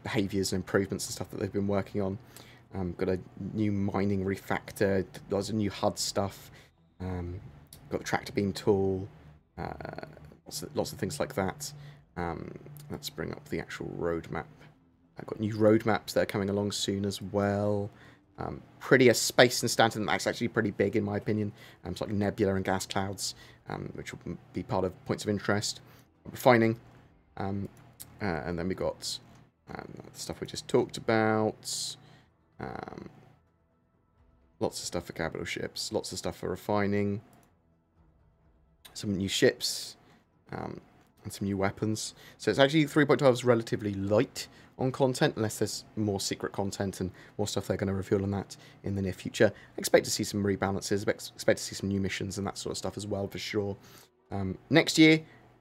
behaviours and improvements and stuff that they've been working on. Got a new mining refactor, lots of new HUD stuff, got the tractor beam tool, lots of things like that. Let's bring up the actual roadmap. I've got new roadmaps that are coming along soon as well. Prettier space in Stanton, that's actually pretty big in my opinion. It's like nebula and gas clouds, which will be part of points of interest. Refining, and then we got the stuff we just talked about. Lots of stuff for capital ships, lots of stuff for refining, some new ships, and some new weapons. So it's actually 3.12 is relatively light on content, unless there's more secret content and more stuff they're going to reveal on that in the near future. I expect to see some rebalances, expect to see some new missions and that sort of stuff as well, for sure. Next year,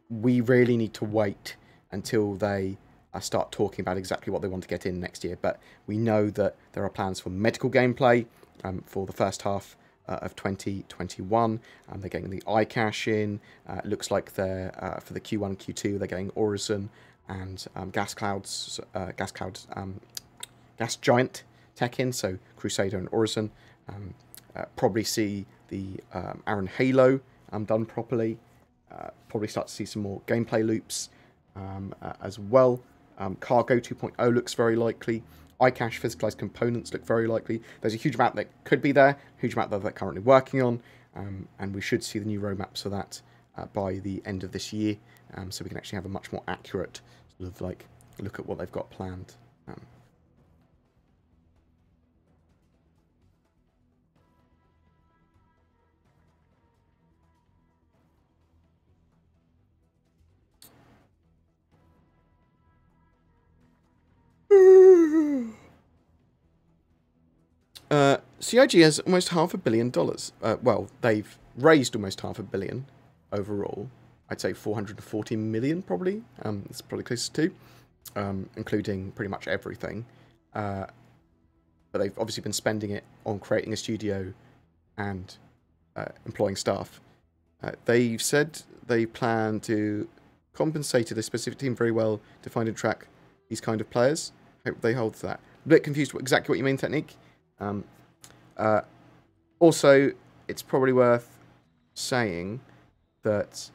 we really need to wait until they start talking about exactly what they want to get in next year. But we know that there are plans for medical gameplay for the first half of 2021. They're getting the iCash in. It looks like they're for the Q1, Q2, they're getting Orison and gas giant tech in, so Crusader and Orison. Probably see the Aaron Halo done properly. Probably start to see some more gameplay loops as well. Cargo 2.0 looks very likely. iCash physicalized components look very likely. There's a huge amount that could be there, huge amount that they're currently working on, and we should see the new roadmaps for that by the end of this year, so we can actually have a much more accurate sort of like look at what they've got planned. CIG has almost $500 million. Well, they've raised almost $500 million overall. I'd say 440 million probably. It's probably close to, including pretty much everything. But they've obviously been spending it on creating a studio and employing staff. They've said they plan to compensate a specific team very well to find and track these kind of players. Hope they hold to that. A bit confused exactly what you mean, Technique. Also, it's probably worth saying that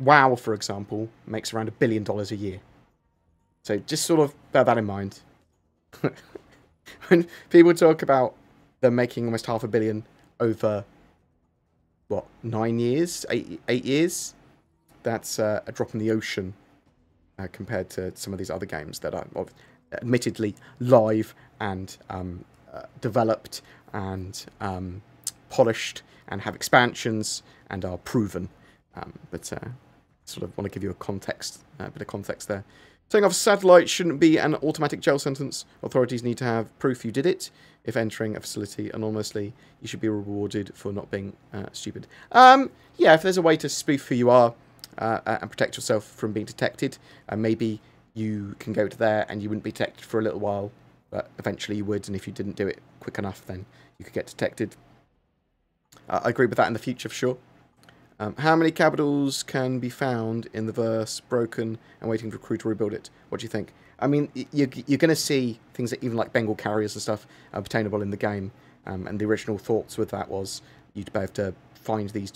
WoW, for example, makes around $1 billion a year. So just sort of bear that in mind. When people talk about them making almost $500 million over, what, 9 years? Eight years? That's a drop in the ocean compared to some of these other games that are admittedly live and developed and polished and have expansions and are proven. But sort of want to give you a context, a bit of context there. Turning off a satellite shouldn't be an automatic jail sentence. Authorities need to have proof you did it. If entering a facility anonymously, you should be rewarded for not being stupid. Yeah, if there's a way to spoof who you are and protect yourself from being detected, maybe you can go to there and you wouldn't be detected for a little while, but eventually you would, and if you didn't do it quick enough, then you could get detected. I agree with that in the future, for sure. How many capitals can be found in the verse broken and waiting for crew to rebuild it? What do you think? I mean, you're going to see things that even like Bengal carriers and stuff are obtainable in the game, and the original thoughts with that was you'd be able to find these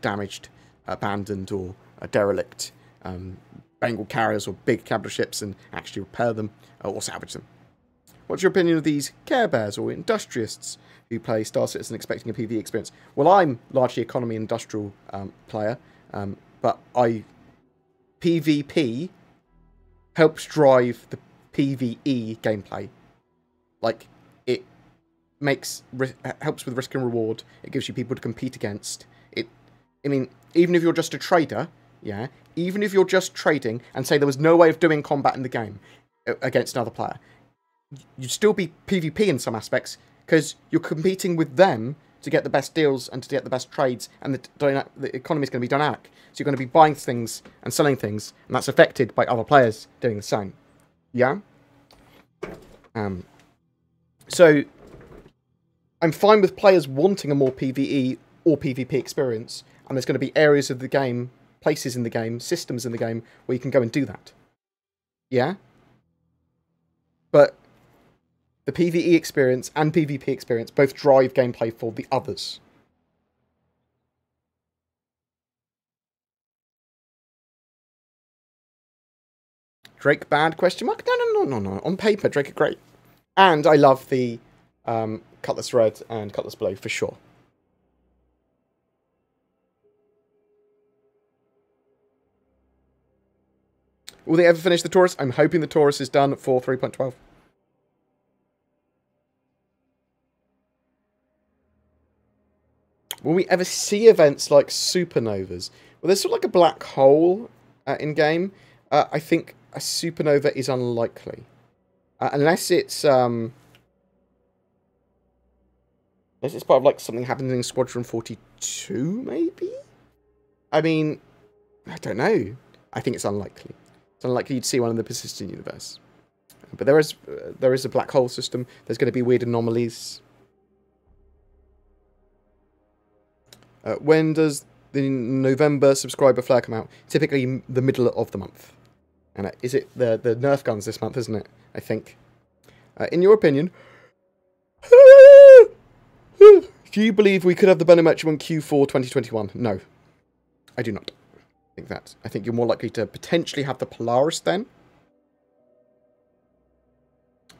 damaged, abandoned, or derelict Bengal carriers or big capital ships and actually repair them or salvage them. What's your opinion of these Care Bears or industrialists who play Star Citizen expecting a PvE experience? Well, I'm largely economy industrial player, but PvP helps drive the PvE gameplay. Like, it helps with risk and reward. It gives you people to compete against. I mean, even if you're just a trader, yeah, even if you're just trading and say there was no way of doing combat in the game against another player, you'd still be PvP in some aspects because you're competing with them to get the best deals and to get the best trades, and the economy's going to be dynamic. So you're going to be buying things and selling things, and that's affected by other players doing the same. Yeah? So I'm fine with players wanting a more PvE or PvP experience, and there's going to be areas of the game, places in the game, systems in the game, where you can go and do that. Yeah? But the PvE experience and PvP experience both drive gameplay for the others. Drake bad? Question mark? No. On paper, Drake are great. And I love the Cutlass Red and Cutlass Blue for sure. Will they ever finish the Taurus? I'm hoping the Taurus is done for 3.12. Will we ever see events like supernovas? Well, there's sort of like a black hole in-game. I think a supernova is unlikely. Unless it's part of like something happening in Squadron 42, maybe? I mean, I don't know. I think it's unlikely. It's unlikely you'd see one in the persistent universe. But there is a black hole system. There's going to be weird anomalies. When does the November subscriber flare come out? Typically the middle of the month. And is it the Nerf guns this month, isn't it? I think. In your opinion, do you believe we could have the Banu Merchantman Q4 2021? No, I do not. I think you're more likely to potentially have the Polaris then.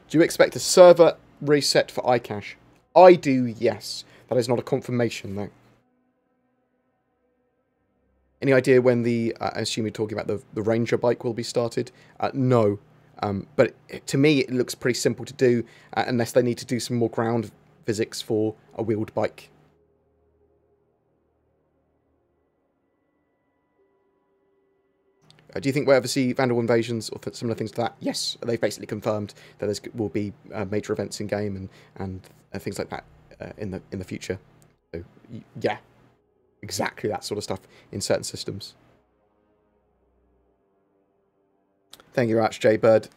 Do you expect a server reset for iCash? I do, yes. That is not a confirmation though. Any idea when the, I assume you're talking about the Ranger bike will be started? No, but to me it looks pretty simple to do, unless they need to do some more ground physics for a wheeled bike. Do you think we'll ever see Vandal invasions or similar things to that? Yes, they've basically confirmed that there will be major events in game and things like that in the future. So yeah. Exactly that sort of stuff in certain systems. Thank you very much, Jaybird,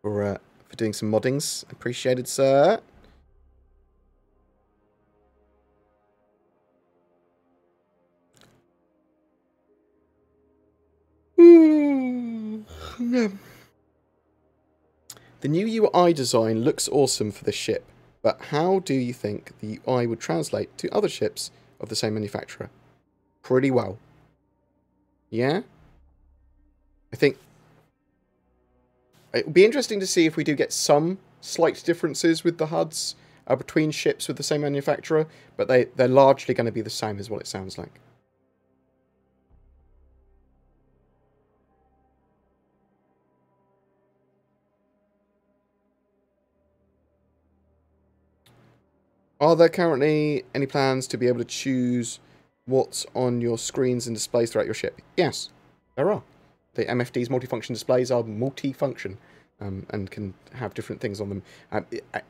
for doing some moddings. Appreciated, sir. The new UI design looks awesome for this ship, but how do you think the UI would translate to other ships of the same manufacturer? Pretty well. Yeah? I think it would be interesting to see if we do get some slight differences with the HUDs between ships with the same manufacturer, but they're largely going to be the same is what it sounds like. Are there currently any plans to be able to choose what's on your screens and displays throughout your ship? Yes, there are. The MFD's multifunction displays are multifunction and can have different things on them. And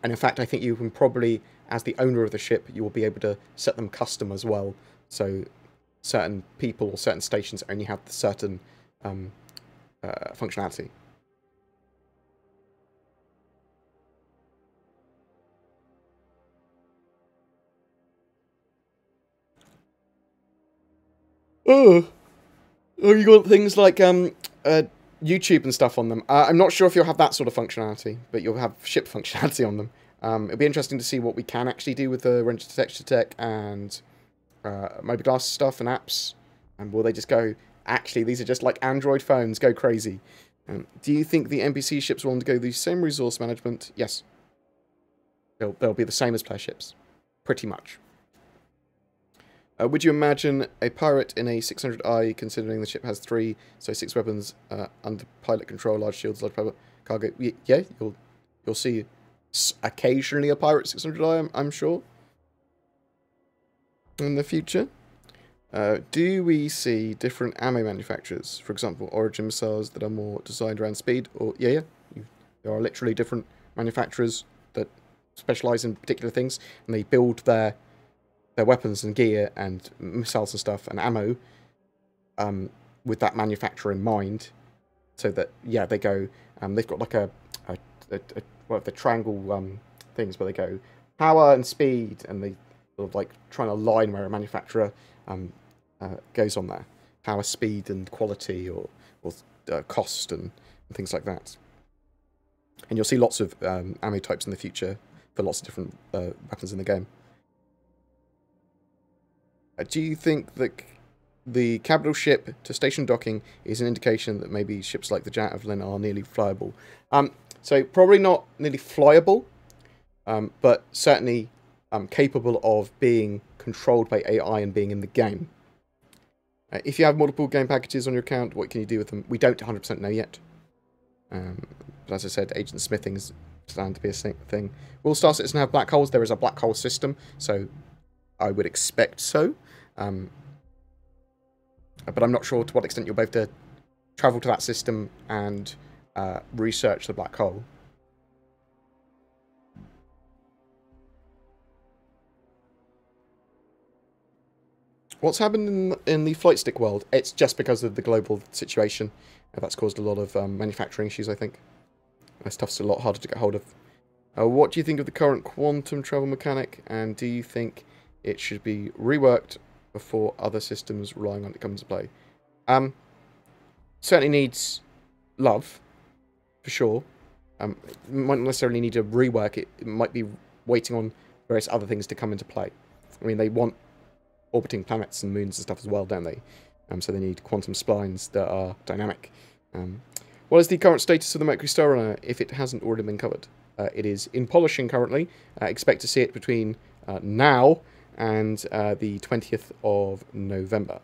in fact, I think you can probably, as the owner of the ship, you will be able to set them custom as well. So certain people or certain stations only have certain functionality. Oh, you got things like YouTube and stuff on them. I'm not sure if you'll have that sort of functionality, but you'll have ship functionality on them. It'll be interesting to see what we can actually do with the Ranger Detector Tech and Moby Glass stuff and apps. And will they just go, actually, these are just like Android phones, go crazy. Do you think the NPC ships will undergo the same resource management? Yes. They'll be the same as player ships, pretty much. Would you imagine a pirate in a 600i, considering the ship has 3, so 6 weapons under pilot control, large shields, large pilot cargo? Yeah, you'll see occasionally a pirate 600i, I'm sure, in the future. Do we see different ammo manufacturers? For example, Origin missiles that are more designed around speed, or there are literally different manufacturers that specialize in particular things, and they build their weapons and gear and missiles and stuff and ammo with that manufacturer in mind, so that they go. They've got like a well, the triangle things where they go power and speed, and they sort of like trying to align where a manufacturer goes on there, power, speed, and quality, or cost and things like that. And you'll see lots of ammo types in the future for lots of different weapons in the game. Do you think that the capital ship to station docking is an indication that maybe ships like the Javelin are nearly flyable? So probably not nearly flyable, but certainly capable of being controlled by AI and being in the game. If you have multiple game packages on your account, what can you do with them? We don't 100% know yet. But as I said, agent smithing is planned to be a thing. Will Star Citizen have black holes? There is a black hole system, so I would expect so. But I'm not sure to what extent you'll be able to travel to that system and research the black hole. What's happened in the flight stick world? It's just because of the global situation. That's caused a lot of manufacturing issues, I think. That stuff's a lot harder to get hold of. What do you think of the current quantum travel mechanic? And do you think it should be reworked before other systems relying on it come into play? Certainly needs love, for sure. It might not necessarily need to rework. It might be waiting on various other things to come into play. I mean, they want orbiting planets and moons and stuff as well, don't they? So they need quantum splines that are dynamic. What is the current status of the Mercury Star Runner if it hasn't already been covered? It is in polishing currently. Expect to see it between now and the 20th of November.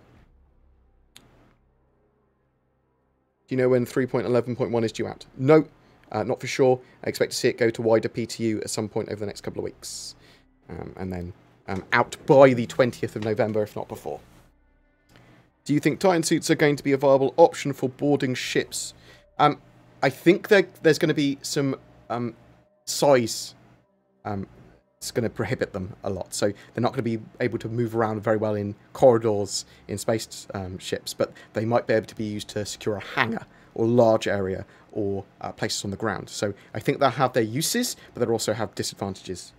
Do you know when 3.11.1 is due out? No, not for sure. I expect to see it go to wider PTU at some point over the next couple of weeks. And then out by the 20th of November, if not before. Do you think Titan suits are going to be a viable option for boarding ships? I think there's going to be some size. It's going to prohibit them a lot. So they're not going to be able to move around very well in corridors in space ships, but they might be able to be used to secure a hangar or large area or places on the ground. So I think they'll have their uses, but they'll also have disadvantages.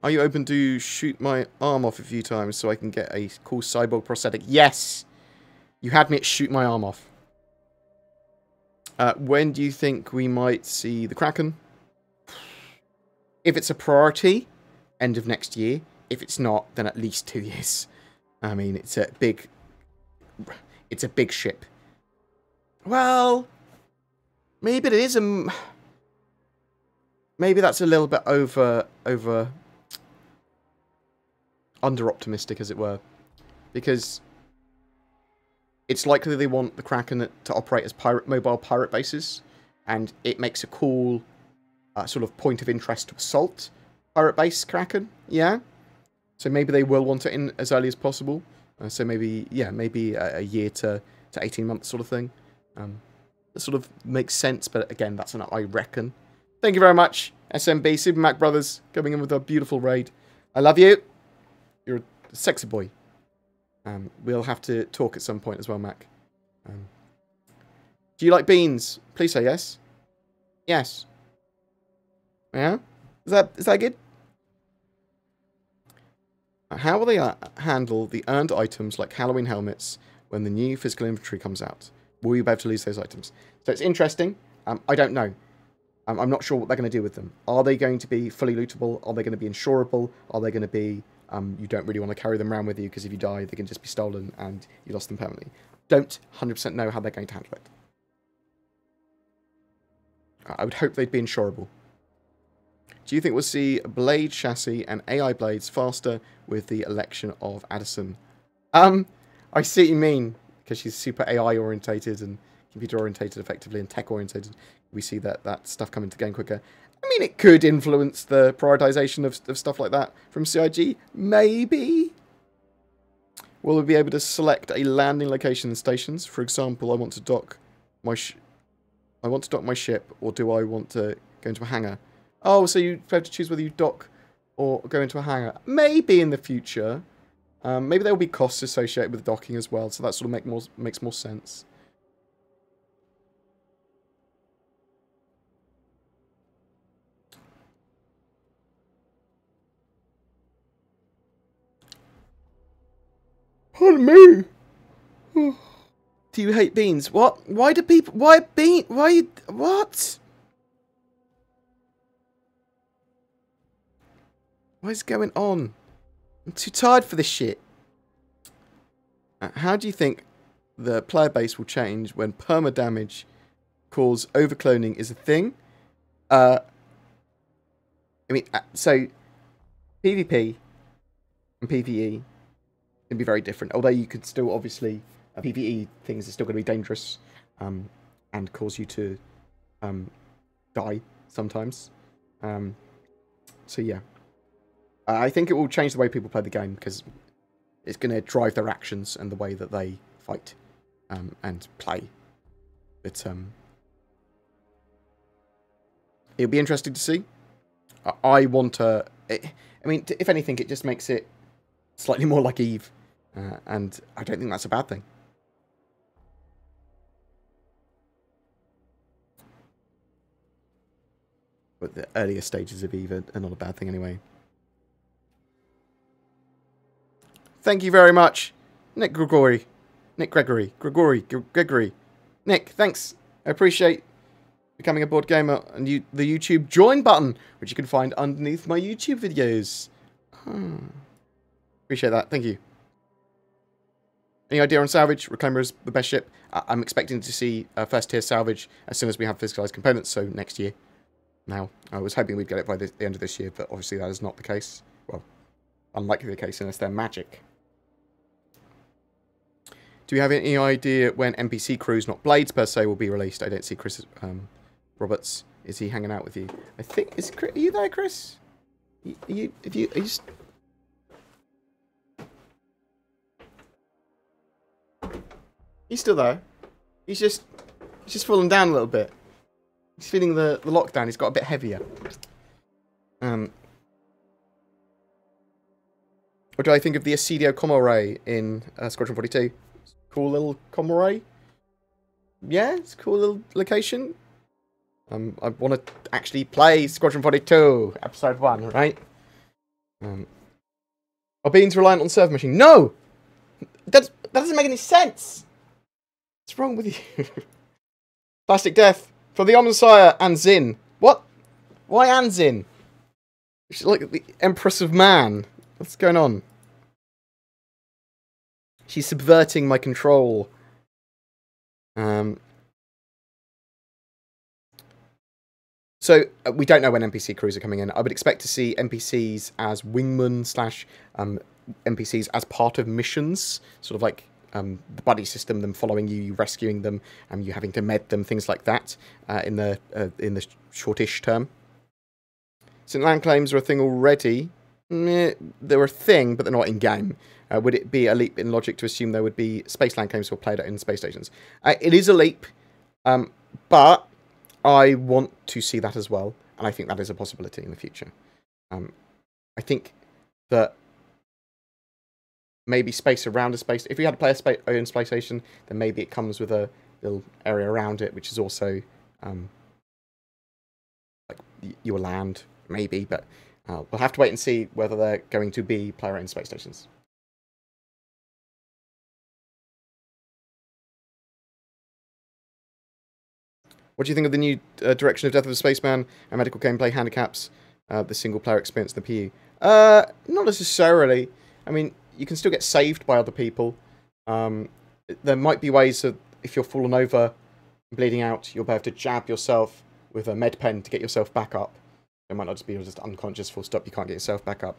Are you open to shoot my arm off a few times so I can get a cool cyborg prosthetic? Yes! You had me at shoot my arm off. When do you think we might see the Kraken? If it's a priority, end of next year. If it's not, then at least 2 years. I mean, it's a big ship. Well, maybe it is a... Maybe that's a little bit under-optimistic, as it were, because it's likely they want the Kraken to operate as mobile pirate bases, and it makes a cool sort of point of interest to assault pirate base Kraken, yeah? So maybe they will want it in as early as possible, so maybe, yeah, maybe a year to 18 months sort of thing. That sort of makes sense, but again, that's an I reckon. Thank you very much, SMB, Super Mac Brothers, coming in with a beautiful raid. I love you. You're a sexy boy. We'll have to talk at some point as well, Mac. Do you like beans? Please say yes. Yes. Yeah? Is that good? How will they handle the earned items like Halloween helmets when the new physical inventory comes out? Will you be able to lose those items? So it's interesting. I don't know. I'm not sure what they're going to do with them. Are they going to be fully lootable? Are they going to be insurable? Are they going to be... you don't really want to carry them around with you because if you die, they can just be stolen and you lost them permanently. Don't 100% know how they're going to handle it. I would hope they'd be insurable. Do you think we'll see Blade chassis and AI blades faster with the election of Addison? I see what you mean, because she's super AI orientated and computer-orientated effectively and tech-orientated, we see that stuff come into the game quicker. I mean, it could influence the prioritization of stuff like that from CIG, maybe. Will we be able to select a landing location and stations? For example, I want to dock my ship, or do I want to go into a hangar? Oh, so you have to choose whether you dock or go into a hangar. Maybe in the future. Maybe there will be costs associated with docking as well, so that sort of makes more sense. Pardon me. Oh. Do you hate beans? What? Why do people? Why bean? Why? What? What is going on? I'm too tired for this shit. How do you think the player base will change when perma-damage caused overcloning is a thing? I mean, so PvP and PvE can be very different. Although you could still, obviously, PvE things are still going to be dangerous and cause you to die sometimes. So, yeah. I think it will change the way people play the game because it's going to drive their actions and the way that they fight and play. But it'll be interesting to see. I want to... I mean, if anything, it just makes it slightly more like EVE. And I don't think that's a bad thing. But the earlier stages of EVE are not a bad thing anyway. Thank you very much, Nick Gregory. Nick, thanks. I appreciate becoming a board gamer and the YouTube join button, which you can find underneath my YouTube videos. Appreciate that. Thank you. Any idea on salvage? Reclaimer is the best ship. I'm expecting to see first tier salvage as soon as we have physicalized components, so next year. Now, I was hoping we'd get it by the end of this year, but obviously that is not the case. Well, unlikely the case unless they're magic. Do you have any idea when NPC crews, not blades per se, will be released? I don't see Chris Roberts. Is he hanging out with you? I think is Chris, are you there, Chris? He's still there. He's just fallen down a little bit. He's feeling the lockdown. He's got a bit heavier. What do I think of the Assedio Comoré in Squadron 42? Cool little Comoré. Yeah, it's a cool little location. I want to actually play Squadron 42, Episode 1, right? Are beans reliant on server machine? No! That doesn't make any sense! What's wrong with you? Plastic Death from the Omnisire and Zin. What? Why and Zin? She's like the Empress of Man. What's going on? She's subverting my control. So, we don't know when NPC crews are coming in. I would expect to see NPCs as wingmen / NPCs as part of missions. Sort of like the buddy system, them following you, you rescuing them, and you having to med them, things like that in the shortish term. Since land claims are a thing already... They're a thing, but they're not in-game. Would it be a leap in logic to assume there would be space land claims who are played out in space stations? It is a leap, but I want to see that as well, and I think that is a possibility in the future. I think that maybe space around a space... If we had to play own space station, then maybe it comes with a little area around it, which is also like your land, maybe, but... we'll have to wait and see whether they're going to be player-owned space stations. What do you think of the new direction of Death of a Spaceman and medical gameplay handicaps, the single-player experience in the PU? Not necessarily. I mean, you can still get saved by other people. There might be ways that if you're fallen over and bleeding out, you'll be able to jab yourself with a med pen to get yourself back up. It might not just be just unconscious, full stop, you can't get yourself back up.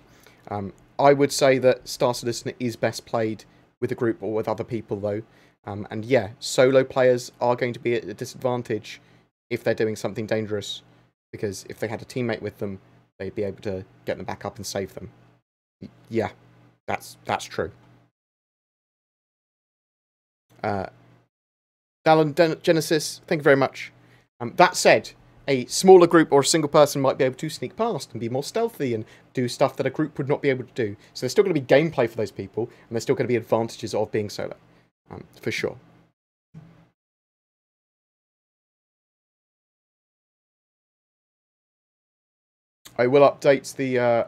I would say that Star Citizen is best played with a group or with other people, though. And yeah, solo players are going to be at a disadvantage if they're doing something dangerous, because if they had a teammate with them, they'd be able to get them back up and save them. Yeah, that's true. Talon Genesis, thank you very much. That said, a smaller group or a single person might be able to sneak past and be more stealthy and do stuff that a group would not be able to do. So there's still going to be gameplay for those people, and there's still going to be advantages of being solo, for sure. I will update the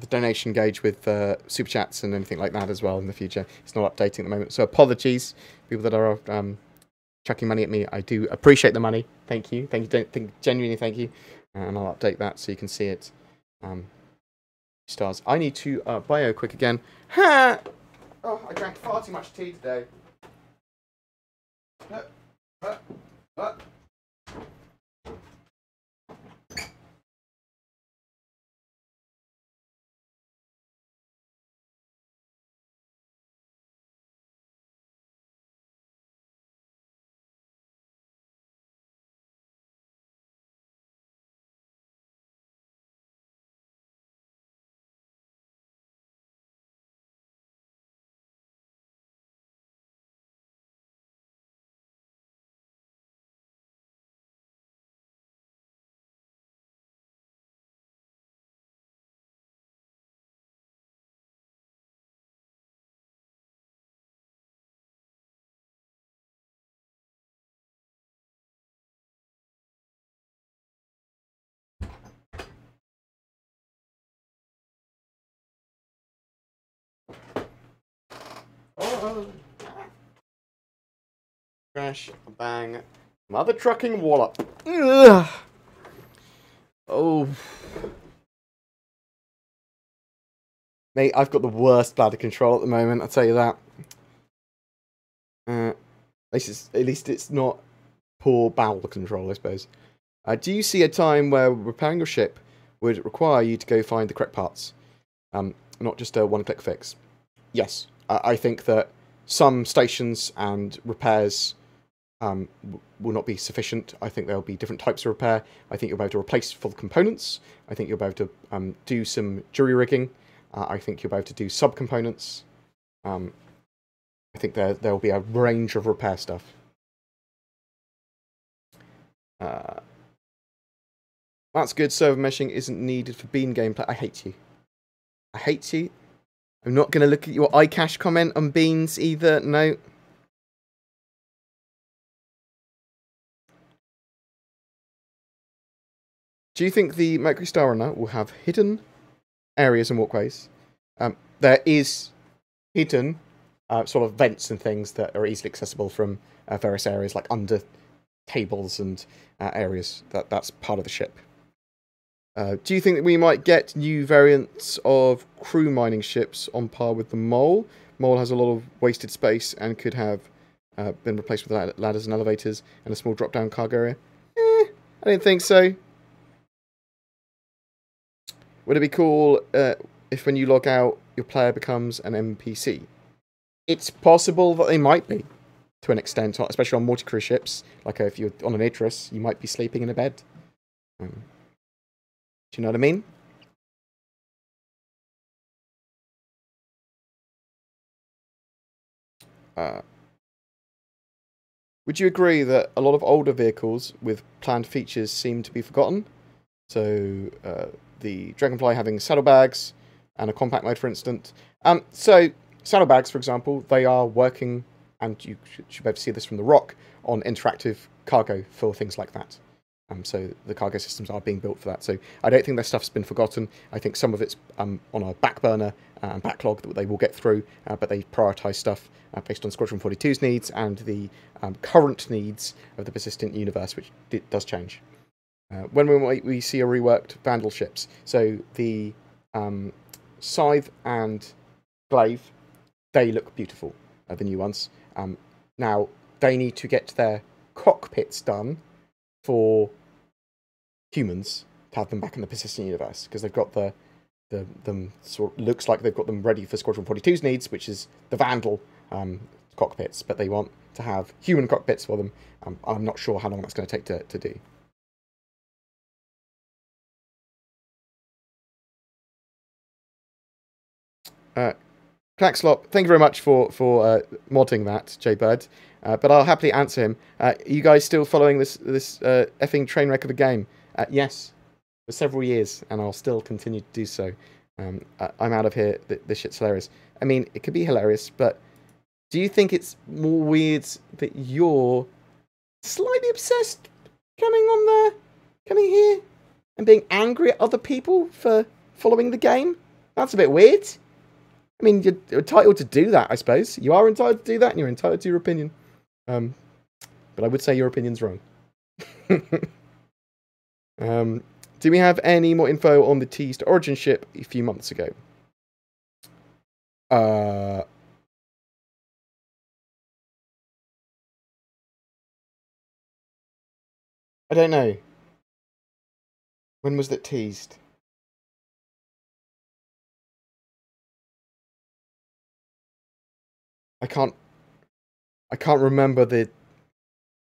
the donation gauge with super chats and anything like that as well in the future. It's not updating at the moment, so apologies, people that are chucking money at me. I do appreciate the money. Thank you, genuinely thank you, and I'll update that so you can see it. Stars. I need to bio quick again. Ha! Oh, I drank far too much tea today. Oh. Crash, bang, mother trucking wallop. Ugh. Oh. Mate, I've got the worst bladder control at the moment, I'll tell you that. At least it's not poor bowel control, I suppose. Do you see a time where repairing your ship would require you to go find the correct parts? Not just a one-click fix. Yes. I think that some stations and repairs will not be sufficient. I think there'll be different types of repair. I think you'll be able to replace full components. I think you'll be able to do some jury rigging. I think you'll be able to do sub-components. I think there'll be a range of repair stuff. That's good. Server meshing isn't needed for bean gameplay. I hate you. I hate you. I'm not going to look at your iCash comment on beans either, no. Do you think the Mercury Star Runner will have hidden areas and walkways? There is hidden sort of vents and things that are easily accessible from various areas, like under tables and areas. That's part of the ship. Do you think that we might get new variants of crew mining ships on par with the Mole? Mole has a lot of wasted space and could have been replaced with ladders and elevators and a small drop-down cargo area. I don't think so. Would it be cool if when you log out, your player becomes an NPC? It's possible that they might be, to an extent, especially on multi-crew ships. Like if you're on an Idris, you might be sleeping in a bed. Do you know what I mean? Would you agree that a lot of older vehicles with planned features seem to be forgotten? So the Dragonfly having saddlebags and a compact mode, for instance. So saddlebags, for example, they are working, and you should be able to see this from The Rock, on interactive cargo for things like that. So the cargo systems are being built for that. So I don't think their stuff's been forgotten. I think some of it's on a back burner and backlog that they will get through, but they prioritise stuff based on Squadron 42's needs and the current needs of the persistent universe, which does change. When we see a reworked Vandal ships, so the Scythe and Glaive, they look beautiful, the new ones. Now, they need to get their cockpits done for humans to have them back in the persistent universe, because they've got them sort of looks like they've got them ready for Squadron 42's needs, which is the Vandal cockpits, but they want to have human cockpits for them. I'm not sure how long that's going to take to do. Claxlop, thank you very much for modding that, Jaybird. But I'll happily answer him. Are you guys still following this effing train wreck of a game? Yes, for several years, and I'll still continue to do so. I'm out of here. This shit's hilarious. I mean, it could be hilarious, but do you think it's more weird that you're slightly obsessed coming on there, coming here, and being angry at other people for following the game? That's a bit weird. I mean, you're entitled to do that, I suppose. You are entitled to do that, and you're entitled to your opinion. But I would say your opinion's wrong. Do we have any more info on the teased Origin ship a few months ago? I don't know. When was that teased? I can't remember the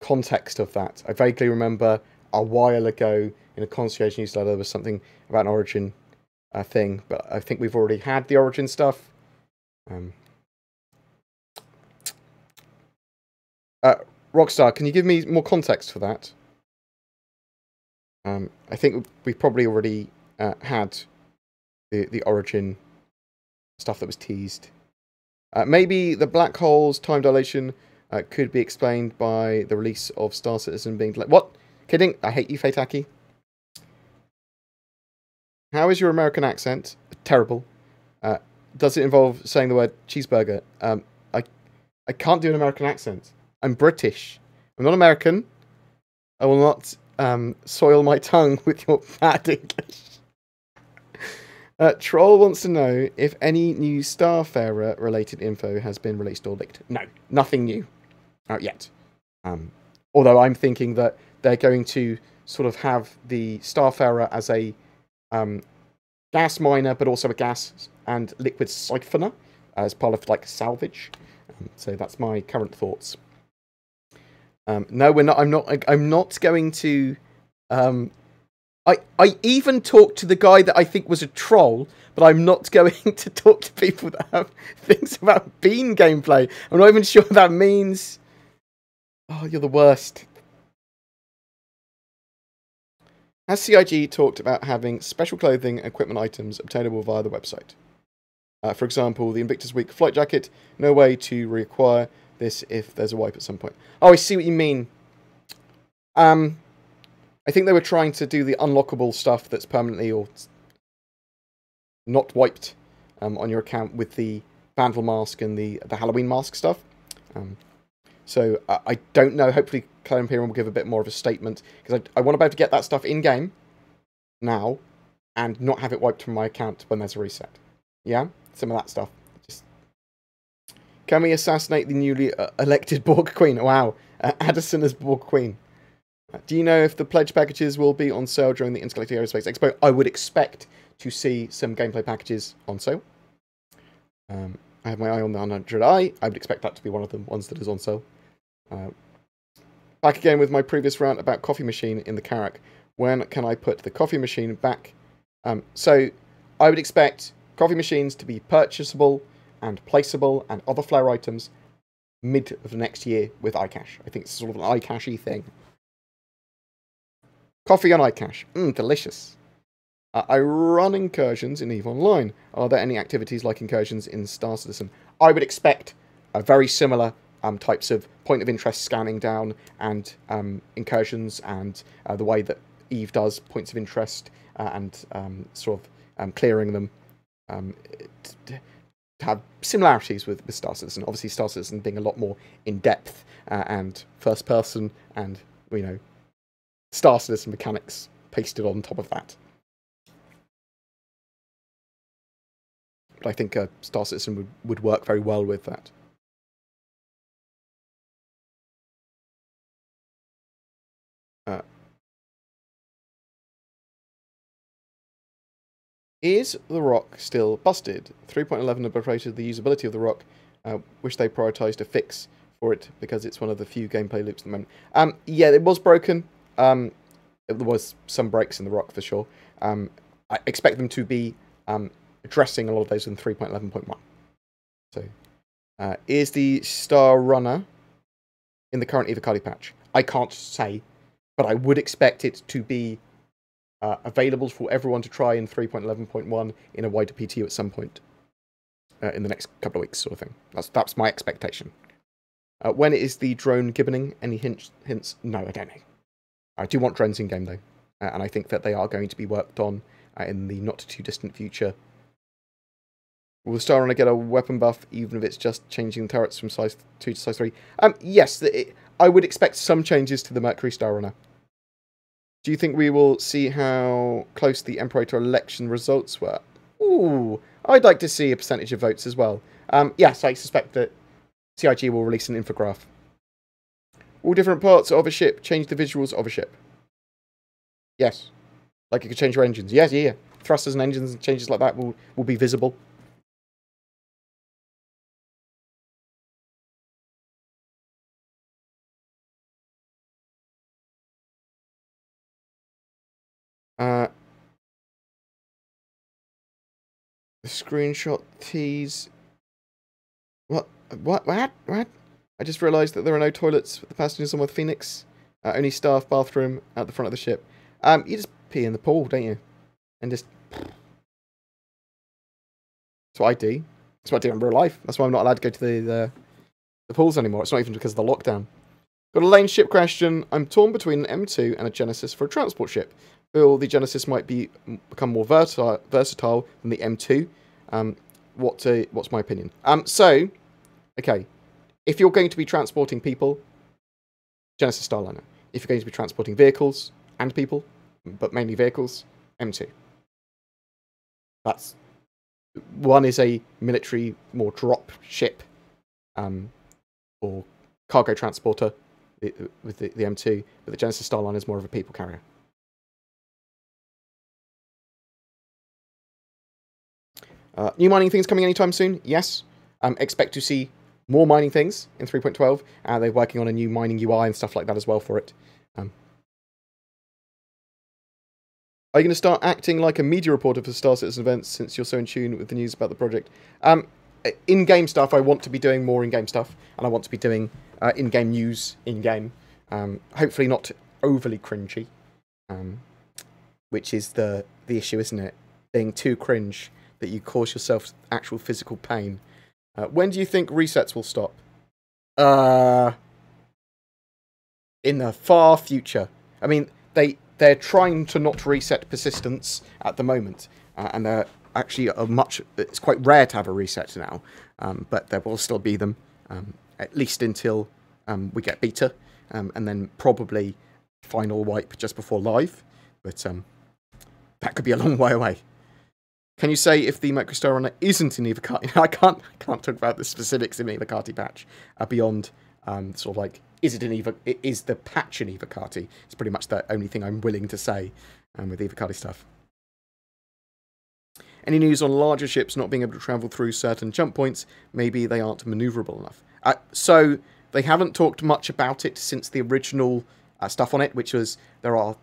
context of that. I vaguely remember a while ago in a Constellation newsletter there was something about an Origin thing, but I think we've already had the Origin stuff. Rockstar, can you give me more context for that? I think we probably already had the Origin stuff that was teased. Maybe the black hole's time dilation could be explained by the release of Star Citizen being delayed. What? Kidding? I hate you, Feitaki. How is your American accent? Terrible. Does it involve saying the word cheeseburger? I can't do an American accent. I'm British. I'm not American. I will not soil my tongue with your bad English. Troll wants to know if any new Starfarer-related info has been released or leaked. No, nothing new out yet. Although I'm thinking that they're going to sort of have the Starfarer as a gas miner, but also a gas and liquid siphoner as part of, like, salvage. So that's my current thoughts. No, we're not. I'm not going to... I even talked to the guy that I think was a troll, but I'm not going to talk to people that have things about Bean gameplay. I'm not even sure what that means. Oh, you're the worst. Has CIG talked about having special clothing and equipment items obtainable via the website? For example, the Invictus Week flight jacket. No way to reacquire this if there's a wipe at some point. Oh, I see what you mean. I think they were trying to do the unlockable stuff that's permanently or not wiped on your account with the Vandal mask and the Halloween mask stuff. So I don't know. Hopefully Claire Imperium will give a bit more of a statement, because I want to be able to get that stuff in-game now and not have it wiped from my account when there's a reset. Yeah? Some of that stuff. Just... Can we assassinate the newly elected Borg Queen? Wow. Addison as Borg Queen. Do you know if the pledge packages will be on sale during the Intergalactic Aerospace Expo? I would expect to see some gameplay packages on sale. I have my eye on the 100i. I would expect that to be one of the ones that is on sale. Back again with my previous rant about coffee machine in the Carrack. When can I put the coffee machine back? So I would expect coffee machines to be purchasable and placeable and other flare items mid of next year with iCash. I think it's sort of an iCash-y thing. Coffee on iCash. Delicious. I run incursions in EVE Online. Are there any activities like incursions in Star Citizen? I would expect very similar types of point of interest scanning down and incursions and the way that EVE does points of interest and sort of clearing them to have similarities with Star Citizen. Obviously, Star Citizen being a lot more in-depth and first-person and, you know, Star Citizen mechanics pasted on top of that. But I think Star Citizen would work very well with that. Is the rock still busted? 3.11 obliterated the usability of the rock, which they prioritised a fix for it because it's one of the few gameplay loops at the moment. Yeah, it was broken. There was some breaks in the rock for sure. I expect them to be addressing a lot of those in 3.11.1. So, is the Star Runner in the current Evocati patch? I can't say, but I would expect it to be available for everyone to try in 3.11.1 in a wider PTU at some point in the next couple of weeks, sort of thing. That's my expectation. When is the drone gibboning? Any hints? No, I don't know. I do want drones in game though, and I think that they are going to be worked on in the not too distant future. Will Star Runner get a weapon buff, even if it's just changing turrets from size 2 to size 3? Yes, I would expect some changes to the Mercury Star Runner. Do you think we will see how close the Emperor election results were? Ooh, I'd like to see a percentage of votes as well. Yes, I suspect that CIG will release an infograph. All different parts of a ship change the visuals of a ship. Yes. Like you could change your engines. Yes, yeah. Thrusters and engines and changes like that will be visible. The screenshot tease. What? I just realised that there are no toilets for the passengers on with Phoenix. Only staff bathroom at the front of the ship. You just pee in the pool, don't you? And just... That's what I do. That's what I do in real life. That's why I'm not allowed to go to the pools anymore. It's not even because of the lockdown. Got a lane ship question. I'm torn between an M2 and a Genesis for a transport ship. Feel the Genesis might become more versatile than the M2. What's my opinion? So, okay. If you're going to be transporting people, Genesis Starliner. If you're going to be transporting vehicles and people, but mainly vehicles, M2. That's... One is a military, more drop ship, or cargo transporter with the M2, but the Genesis Starliner is more of a people carrier. New mining things coming anytime soon? Yes. Expect to see more mining things in 3.12, and they're working on a new mining UI and stuff like that as well for it. Are you going to start acting like a media reporter for Star Citizen events since you're so in tune with the news about the project? In-game stuff, I want to be doing more in-game stuff, and I want to be doing in-game news in-game. Hopefully not overly cringy, which is the issue, isn't it? Being too cringe that you cause yourself actual physical pain. When do you think resets will stop? In the far future. I mean, they're trying to not reset persistence at the moment, and they're actually it's quite rare to have a reset now, but there will still be them, at least until we get beta, and then probably final wipe just before live, but that could be a long way away. Can you say if the Mercury Star Runner isn't in Evocati? I can't talk about the specifics in Evocati patch beyond sort of like, is the patch in Evocati? It's pretty much the only thing I'm willing to say with Evocati stuff. Any news on larger ships not being able to travel through certain jump points? Maybe they aren't manoeuvrable enough. So they haven't talked much about it since the original stuff on it, which was there are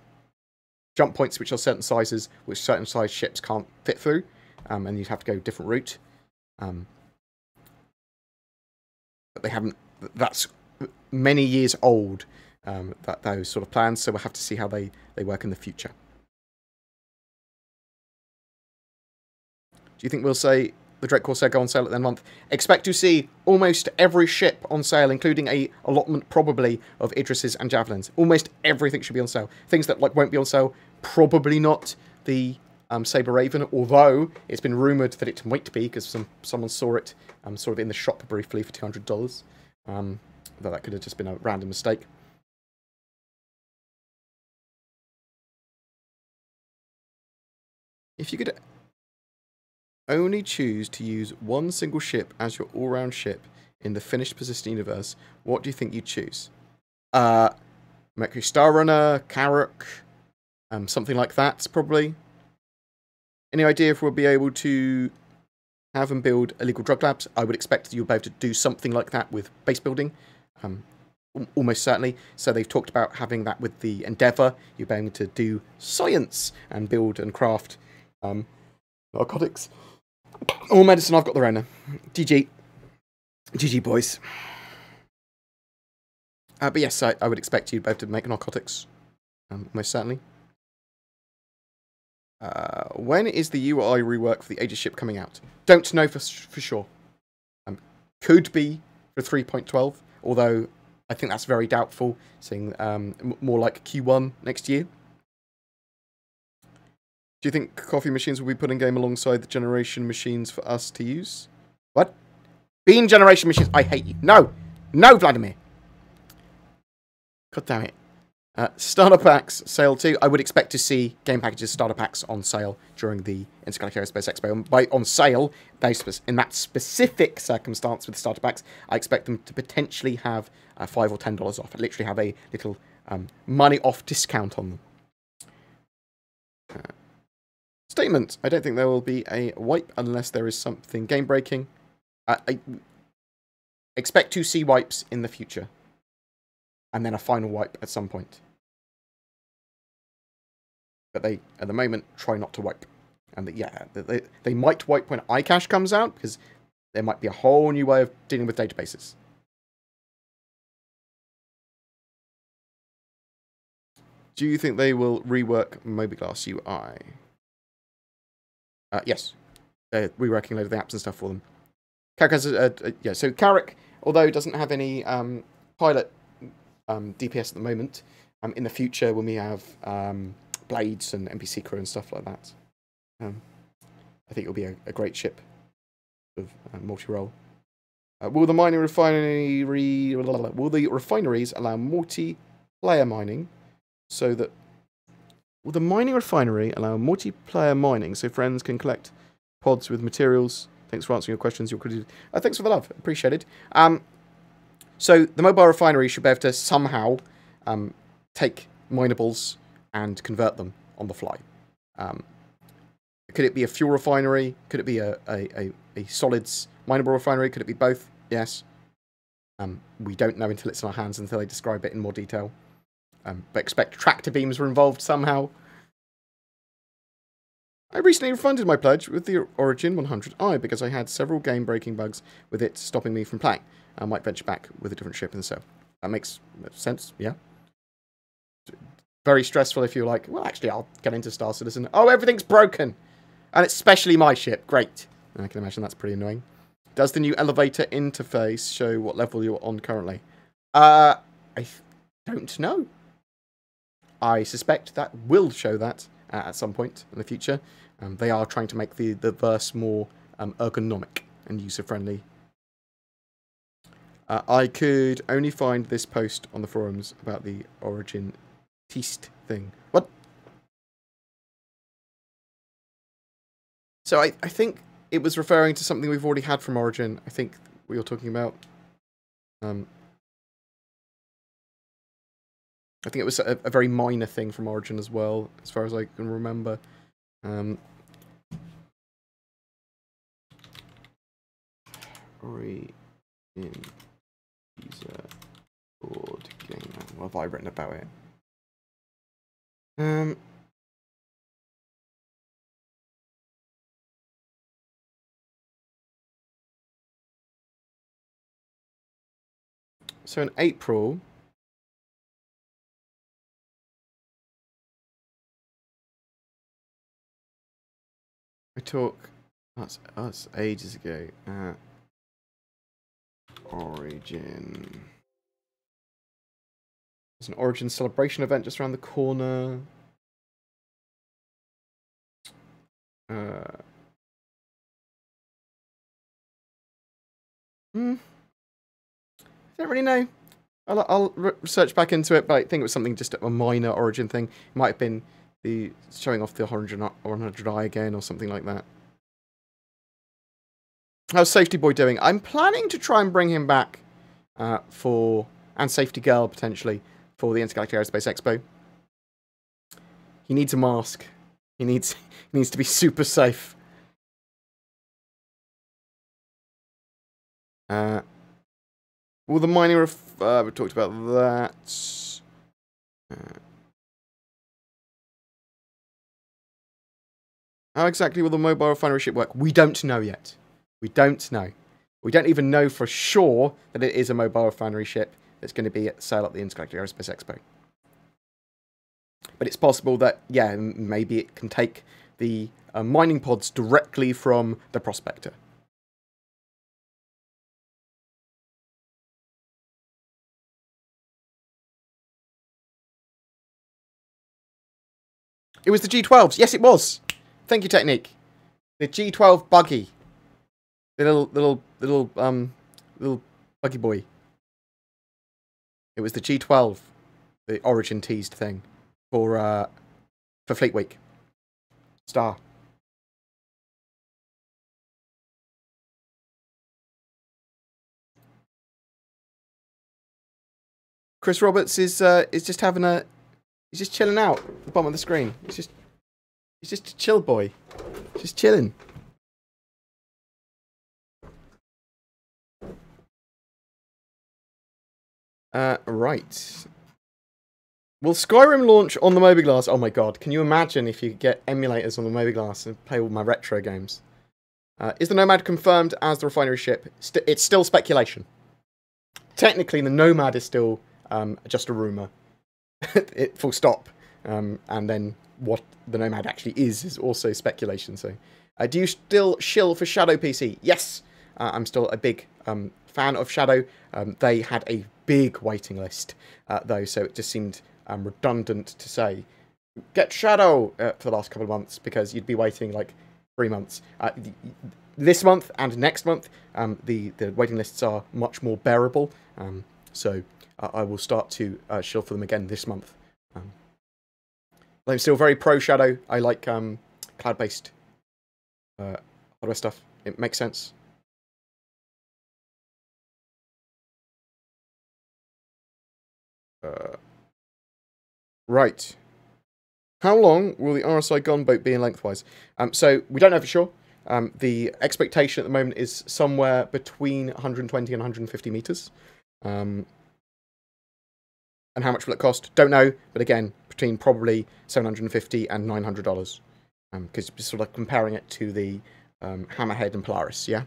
jump points which are certain sizes, which certain size ships can't fit through, and you'd have to go a different route. But they haven't... That's many years old, that those sort of plans, so we'll have to see how they work in the future. Do you think we'll say the Drake Corsair go on sale at the end of the month? Expect to see almost every ship on sale, including a allotment probably of Idrises and Javelins. Almost everything should be on sale. Things that like won't be on sale, probably not the Sabre Raven, although it's been rumoured that it might be, because someone saw it sort of in the shop briefly for $200. Though that could have just been a random mistake. If you could... only choose to use one single ship as your all-round ship in the finished persistent universe, what do you think you'd choose? Mercury Star Runner, Carrack, something like that, probably. Any idea if we'll be able to have and build illegal drug labs? I would expect that you'll be able to do something like that with base building, almost certainly. So they've talked about having that with the Endeavor. You're able to do science and build and craft narcotics. Or medicine, I've got the Rona. GG. GG, boys. But yes, I would expect you both to make narcotics, most certainly. When is the UI rework for the Aegis ship coming out? Don't know for sure. Could be for 3.12, although I think that's very doubtful, seeing more like Q1 next year. Do you think coffee machines will be put in game alongside the generation machines for us to use? What? Bean generation machines? I hate you. No! No, Vladimir! God damn it. Starter packs, sale 2. I would expect to see game packages, starter packs on sale during the Intergalactic Aerospace Expo. And by on sale, in that specific circumstance with starter packs, I expect them to potentially have $5 or $10 off. I literally have a little money off discount on them. Statement. I don't think there will be a wipe unless there is something game-breaking. I expect to see wipes in the future. And then a final wipe at some point. But they, at the moment, try not to wipe. And yeah, they might wipe when iCache comes out, because there might be a whole new way of dealing with databases. Do you think they will rework MobiGlass UI? Yes, they're reworking a load of the apps and stuff for them. Carrack has yeah, so Carrack, although it doesn't have any pilot DPS at the moment, in the future when we have Blades and NPC crew and stuff like that, I think it'll be a great ship of multi-role. Will the mining refinery will the refineries allow multiplayer mining so that Will the mining refinery allow multiplayer mining so friends can collect pods with materials? Thanks for answering your questions. Thanks for the love. Appreciate it. So the mobile refinery should be able to somehow take minables and convert them on the fly. Could it be a fuel refinery? Could it be a solids mineable refinery? Could it be both? Yes. We don't know until it's in our hands, until they describe it in more detail. But expect tractor beams were involved somehow. I recently refunded my pledge with the Origin 100i because I had several game-breaking bugs with it stopping me from playing. I might venture back with a different ship and so. That makes sense, yeah. Very stressful if you're like, well, actually, I'll get into Star Citizen. Oh, everything's broken! And it's especially my ship. Great. And I can imagine that's pretty annoying. Does the new elevator interface show what level you're on currently? I don't know. I suspect that will show that at some point in the future. They are trying to make the verse more ergonomic and user-friendly. I could only find this post on the forums about the Origin Teast thing. What? So I think it was referring to something we've already had from Origin. I think what you're talking about. I think it was a very minor thing from Origin as well, as far as I can remember. Origin user board game. What have I written about it? So in April. I talk, that's us ages ago, Origin. There's an Origin celebration event just around the corner. I don't really know. I'll research back into it, but I think it was something just a minor Origin thing. It might have been the showing off the 100i again or something like that. How's Safety Boy doing? I'm planning to try and bring him back for, and Safety Girl potentially, for the Intergalactic Aerospace Expo. He needs a mask. He needs to be super safe. Well, the mining ref... we talked about that. How exactly will the mobile refinery ship work? We don't know yet. We don't know. We don't even know for sure that it is a mobile refinery ship that's going to be at sale at the Intergalactic Aerospace Expo. But it's possible that, yeah, maybe it can take the mining pods directly from the prospector. It was the G12s. Yes, it was. Thank you, Technique. The G12 buggy. The little buggy boy. It was the G12, the Origin teased thing for Fleet Week. Star. Chris Roberts is just having a, he's just chilling out at the bottom of the screen. He's just a chill boy. Just chilling. Right. Will Skyrim launch on the Mobiglass? Oh my god, can you imagine if you get emulators on the Mobiglass and play all my retro games? Is the Nomad confirmed as the refinery ship? It's still speculation. Technically, the Nomad is still just a rumour. Full stop. And then what the Nomad actually is also speculation. So, do you still shill for Shadow PC? Yes! I'm still a big fan of Shadow. They had a big waiting list, though, so it just seemed redundant to say, get Shadow for the last couple of months, because you'd be waiting like 3 months. This month and next month, the waiting lists are much more bearable, so I will start to shill for them again this month. I'm still very pro-Shadow. I like cloud-based hardware stuff. It makes sense. Right. How long will the RSI gunboat be in lengthwise? So, we don't know for sure. The expectation at the moment is somewhere between 120 and 150 metres. And how much will it cost? Don't know, but again, between probably $750 and $900. Because you're sort of comparing it to the Hammerhead and Polaris, yeah?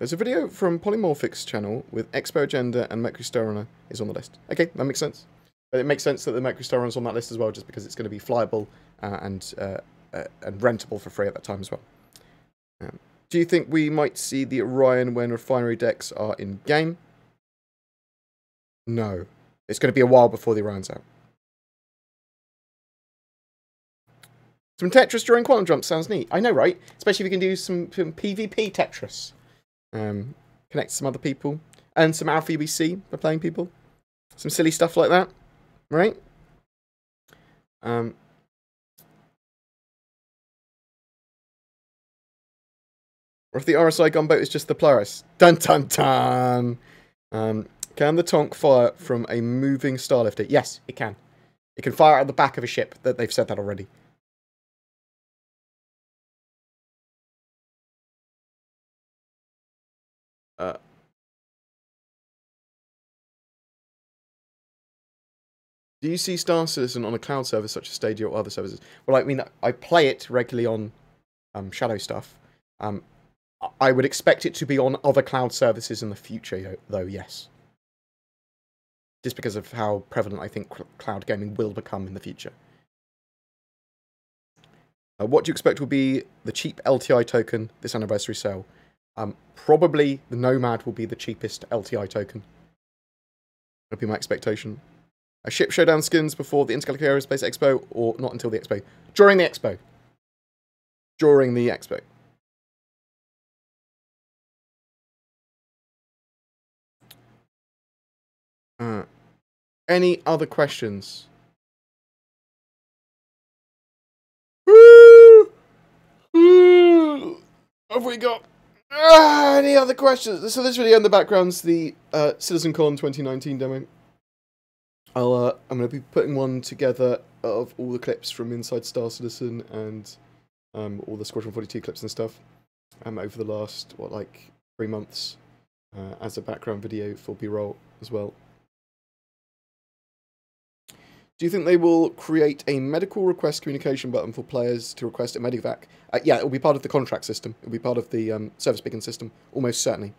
There's a video from Polymorphic's channel with Expo Agenda and Mercury Star Runner is on the list. Okay, that makes sense. But it makes sense that the Mercury Star Runner's on that list as well, just because it's going to be flyable and rentable for free at that time as well. Do you think we might see the Orion when refinery decks are in game? No. It's going to be a while before the Orion's out. Some Tetris during Quantum Jump sounds neat. I know, right? Especially if you can do some PvP Tetris. Connect to some other people. And some Alpha UBC by playing people. Some silly stuff like that. Right? Or if the RSI gunboat is just the Polaris. Dun dun dun! Can the Tonk fire from a moving Starlifter? Yes, it can. It can fire at the back of a ship. They've said that already. Do you see Star Citizen on a cloud service such as Stadia or other services? Well, I mean, I play it regularly on Shadow stuff. I would expect it to be on other cloud services in the future, though, yes. Just because of how prevalent I think cloud gaming will become in the future. What do you expect will be the cheap LTI token this anniversary sale? Probably the Nomad will be the cheapest LTI token. That'd be my expectation. A ship showdown skins before the Intergalactic Aerospace Expo, or not until the Expo. During the Expo. During the Expo. Any other questions? Have we got any other questions? So this video in the background's the CitizenCon 2019 demo. I'm going to be putting one together of all the clips from inside Star Citizen and all the Squadron 42 clips and stuff over the last, what, like 3 months as a background video for B-roll as well. Do you think they will create a medical request communication button for players to request a medevac? Yeah, it'll be part of the contract system. It'll be part of the service beacon system, almost certainly,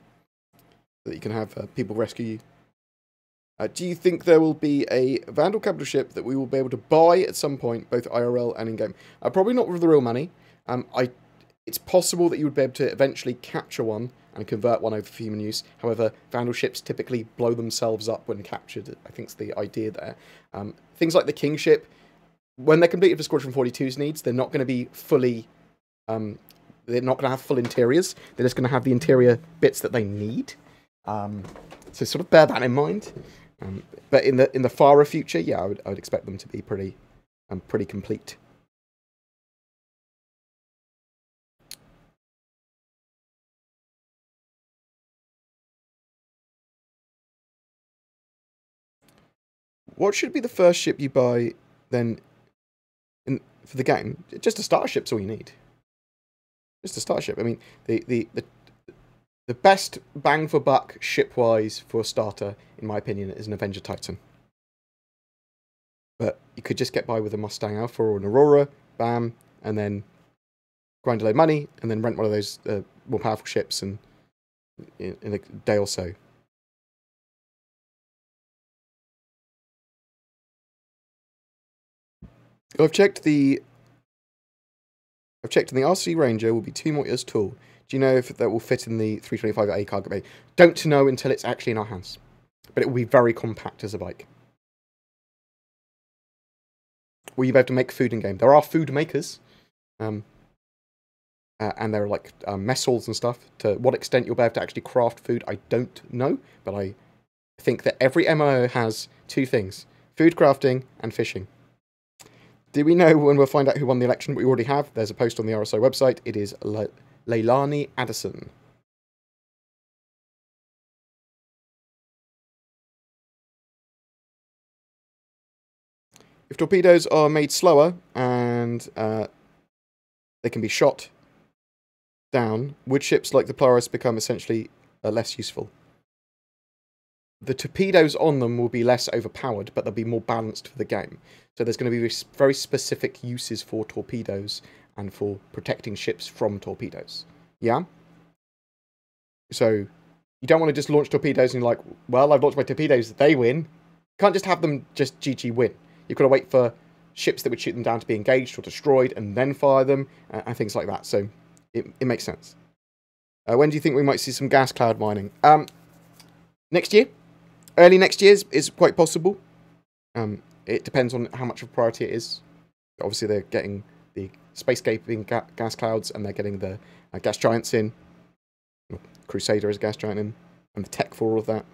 so that you can have people rescue you. Do you think there will be a Vandal capital ship that we will be able to buy at some point, both IRL and in-game? Probably not with the real money. It's possible that you would be able to eventually capture one and convert one over for human use. However, Vandal ships typically blow themselves up when captured, I think is the idea there. Things like the King ship, when they're completed for Squadron 42's needs, they're not going to be fully... they're not going to have full interiors. They're just going to have the interior bits that they need. So sort of bear that in mind. But in the farer future, yeah, I would expect them to be pretty complete. What should be the first ship you buy then for the game? Just a starship's all you need. Just a starship. I mean, the best bang for buck ship-wise for a starter, in my opinion, is an Avenger Titan. But you could just get by with a Mustang Alpha or an Aurora, bam, and then grind a load of money, and then rent one of those more powerful ships and in a day or so. I've checked in the RC Ranger will be 2 meters tall. Do you know if that will fit in the 325A cargo bay? Don't know until it's actually in our hands. But it will be very compact as a bike. Will you be able to make food in-game? There are food makers. And there are like mess halls and stuff. To what extent you'll be able to actually craft food, I don't know. But I think that every MMO has two things. Food crafting and fishing. Do we know when we'll find out who won the election? We already have. There's a post on the RSO website. It is Leilani Addison. If torpedoes are made slower and they can be shot down, would ships like the Polaris become essentially less useful? The torpedoes on them will be less overpowered, but they'll be more balanced for the game. So there's going to be very specific uses for torpedoes and for protecting ships from torpedoes. Yeah? So you don't want to just launch torpedoes and you're like, well, I've launched my torpedoes, they win. You can't just have them just GG win. You've got to wait for ships that would shoot them down to be engaged or destroyed and then fire them and things like that. So it makes sense. When do you think we might see some gas cloud mining? Next year? Early next year is quite possible. It depends on how much of a priority it is. Obviously, they're getting the space-gaping gas clouds, and they're getting the gas giants in. Crusader is a gas giant in, and the tech for all of that.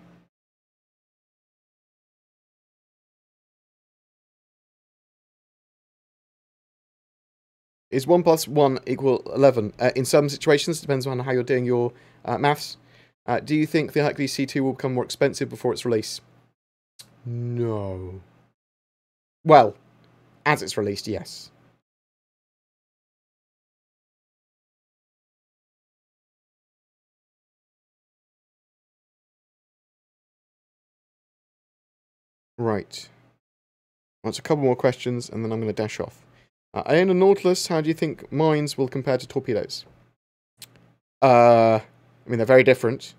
Is 1 + 1 = 11? In some situations, it depends on how you're doing your maths. Do you think the Hercules C2 will become more expensive before its release? No. Well, as it's released, yes. Right. That's a couple more questions, and then I'm going to dash off. I own a Nautilus. How do you think mines will compare to torpedoes? I mean, they're very different.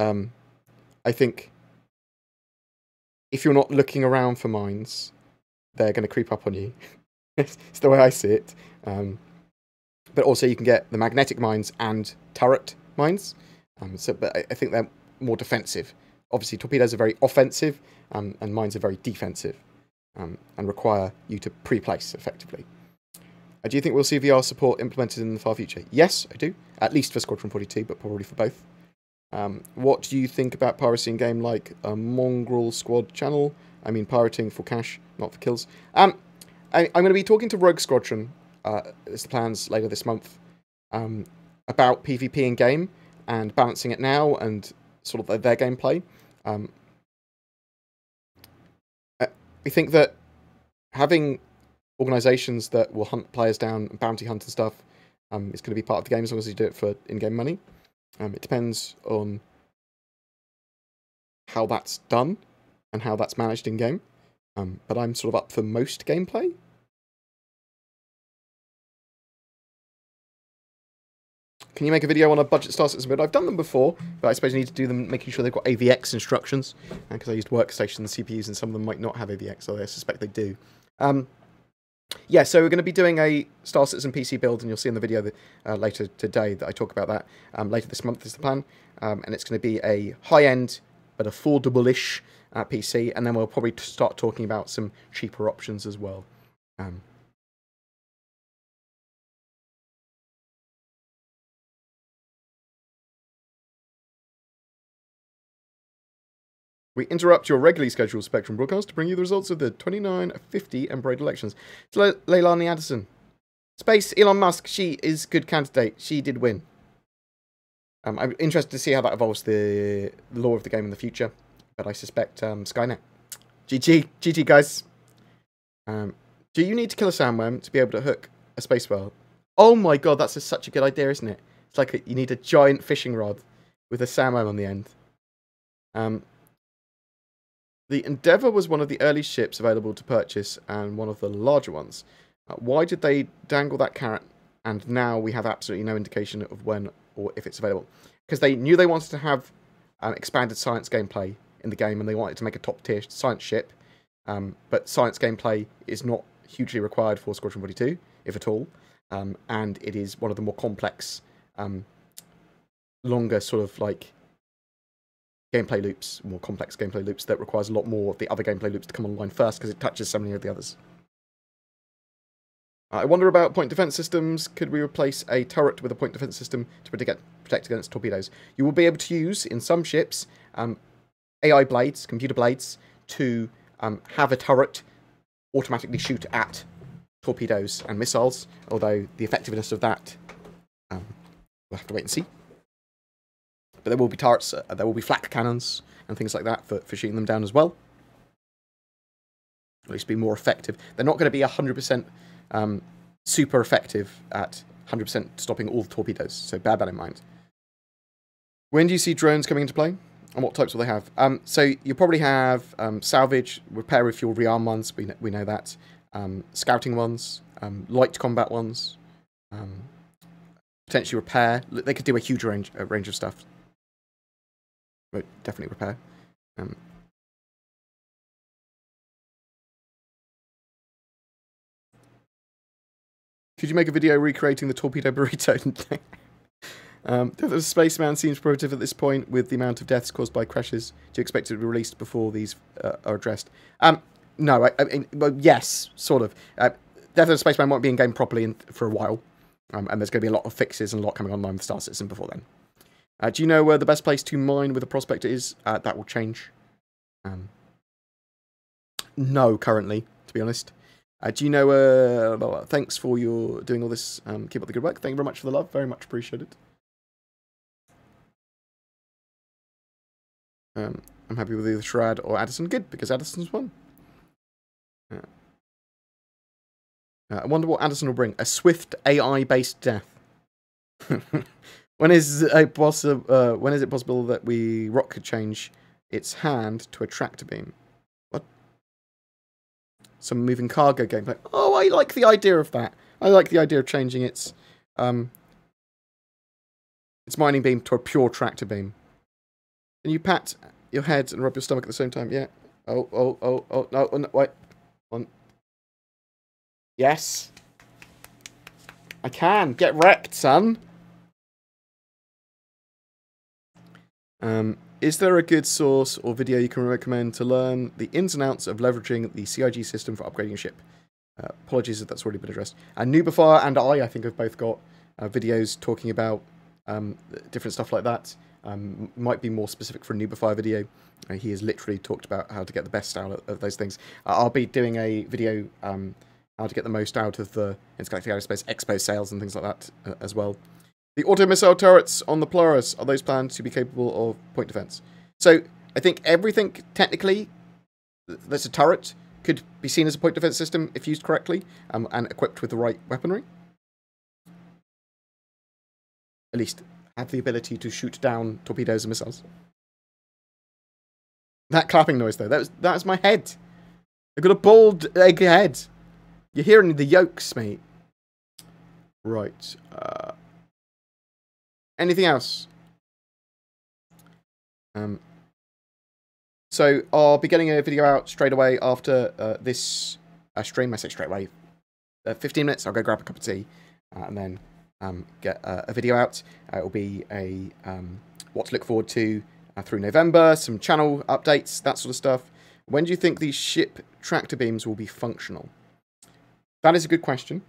I think if you're not looking around for mines, they're going to creep up on you. It's the way I see it. But also you can get the magnetic mines and turret mines. But I think they're more defensive. Obviously, torpedoes are very offensive, and mines are very defensive, and require you to pre-place, effectively. Do you think we'll see VR support implemented in the far future? Yes, I do. At least for Squadron 42, but probably for both. What do you think about piracy in game like a mongrel squad channel? I mean, pirating for cash, not for kills. I'm going to be talking to Rogue Squadron, it's the plans later this month, about PvP in game and balancing it now and sort of their gameplay. we think that having organizations that will hunt players down, bounty hunt and stuff, is going to be part of the game as long as you do it for in-game money. It depends on how that's done and how that's managed in-game. But I'm sort of up for most gameplay. Can you make a video on a budget Star Citizen build? I've done them before, but I suppose you need to do them making sure they've got AVX instructions, because I used workstations, CPUs, and some of them might not have AVX, so I suspect they do. Yeah, so we're going to be doing a Star Citizen PC build, and you'll see in the video that, later today that I talk about that. Later this month is the plan, and it's going to be a high-end but affordable-ish PC, and then we'll probably start talking about some cheaper options as well. We interrupt your regularly scheduled Spectrum broadcast to bring you the results of the 29, 50 and Braid elections. It's Leilani Addison. Space Elon Musk, she is good candidate. She did win. I'm interested to see how that evolves the law of the game in the future. But I suspect Skynet. GG. GG, guys. Do you need to kill a sandworm to be able to hook a space whale? Oh my god, that's such a good idea, isn't it? It's like you need a giant fishing rod with a sandworm on the end. The Endeavor was one of the early ships available to purchase and one of the larger ones. Why did they dangle that carrot and now we have absolutely no indication of when or if it's available? Because they knew they wanted to have expanded science gameplay in the game and they wanted to make a top-tier science ship, but science gameplay is not hugely required for Squadron 42, if at all, and it is one of the more complex, longer sort of like gameplay loops, more complex gameplay loops that requires a lot more of the other gameplay loops to come online first because it touches so many of the others. I wonder about point defense systems. Could we replace a turret with a point defense system to protect against torpedoes? You will be able to use, in some ships, AI blades, computer blades, to have a turret automatically shoot at torpedoes and missiles, although the effectiveness of that, we'll have to wait and see. But there will be turrets, there will be flak cannons and things like that for shooting them down as well. At least be more effective. They're not going to be 100% super effective at 100% stopping all the torpedoes, so bear that in mind. When do you see drones coming into play? And what types will they have? So you'll probably have salvage, repair, refuel, rearm ones, we know that. Scouting ones, light combat ones, potentially repair. They could do a huge range of stuff. But definitely repair. Could you make a video recreating the torpedo burrito? The Spaceman seems prohibitive at this point with the amount of deaths caused by crashes. Do you expect it to be released before these are addressed? No, I mean, well, yes, sort of. Death of the Spaceman won't be in game properly for a while. And there's going to be a lot of fixes and a lot coming online with Star Citizen before then. Do you know where the best place to mine with a prospector is? That will change. No, currently, to be honest. Do you know... thanks for your doing all this. Keep up the good work. Thank you very much for the love. Very much appreciated. I'm happy with either Shrad or Addison. Good, because Addison's won. Yeah. I wonder what Addison will bring. A swift AI-based death. When is it possible that we rock could change its hand to a tractor beam? What? Some moving cargo gameplay. Oh, I like the idea of that. I like the idea of changing its mining beam to a pure tractor beam. Can you pat your head and rub your stomach at the same time? Yeah. Oh, no, wait. One. Yes. I can. Get wrecked, son. Is there a good source or video you can recommend to learn the ins and outs of leveraging the CIG system for upgrading a ship? Apologies if that's already been addressed. And Nubifar and I think have both got videos talking about different stuff like that. Might be more specific for a Nubifar video. He has literally talked about how to get the best out of those things. I'll be doing a video... how to get the most out of the Intergalactic Aerospace Expo sales and things like that as well. The auto-missile turrets on the Polaris, are those planned to be capable of point defense? So, I think everything, technically, that's a turret, could be seen as a point defense system if used correctly and equipped with the right weaponry. At least have the ability to shoot down torpedoes and missiles. That clapping noise though, that was my head. I've got a bald egg head. You're hearing the yolks, mate. Right. Anything else? So I'll be getting a video out straight away after this stream. I say straight away. 15 minutes, I'll go grab a cup of tea and then get a video out. It will be a what to look forward to through November, some channel updates, that sort of stuff. When do you think these ship tractor beams will be functional? That is a good question.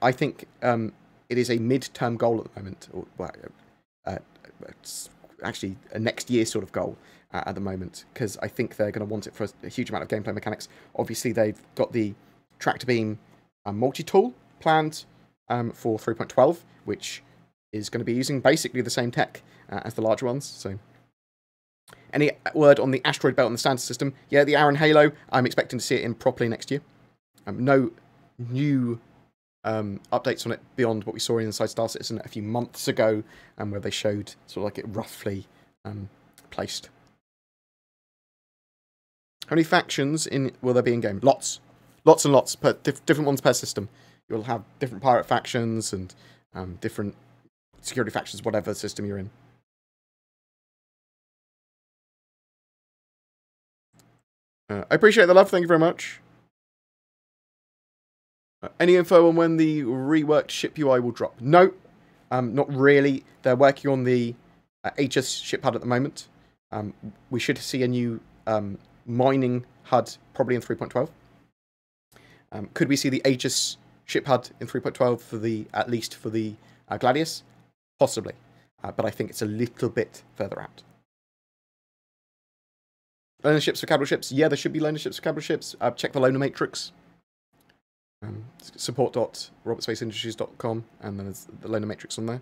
I think it is a mid-term goal at the moment. Or, well, it's actually a next year sort of goal at the moment, because I think they're going to want it for a huge amount of gameplay mechanics. Obviously, they've got the tractor beam multi-tool planned for 3.12, which is going to be using basically the same tech as the larger ones. So, any word on the asteroid belt and the standard system? Yeah, the Aaron Halo, I'm expecting to see it in properly next year. No new updates on it beyond what we saw inside Star Citizen a few months ago, where they showed sort of like it roughly placed. How many factions will there be in game? Lots. Lots and lots, different ones per system. You'll have different pirate factions and different security factions, whatever system you're in. I appreciate the love, thank you very much. Any info on when the reworked ship UI will drop? No, not really. They're working on the HS ship HUD at the moment. We should see a new mining HUD probably in 3.12. Could we see the HS ship HUD in 3.12 for the, at least for the Gladius? Possibly, but I think it's a little bit further out. Loaner ships for capital ships? Yeah, there should be loaner ships for capital ships. Check the loaner matrix. Support.robertspaceindustries.com, and then there's the loaner matrix on there.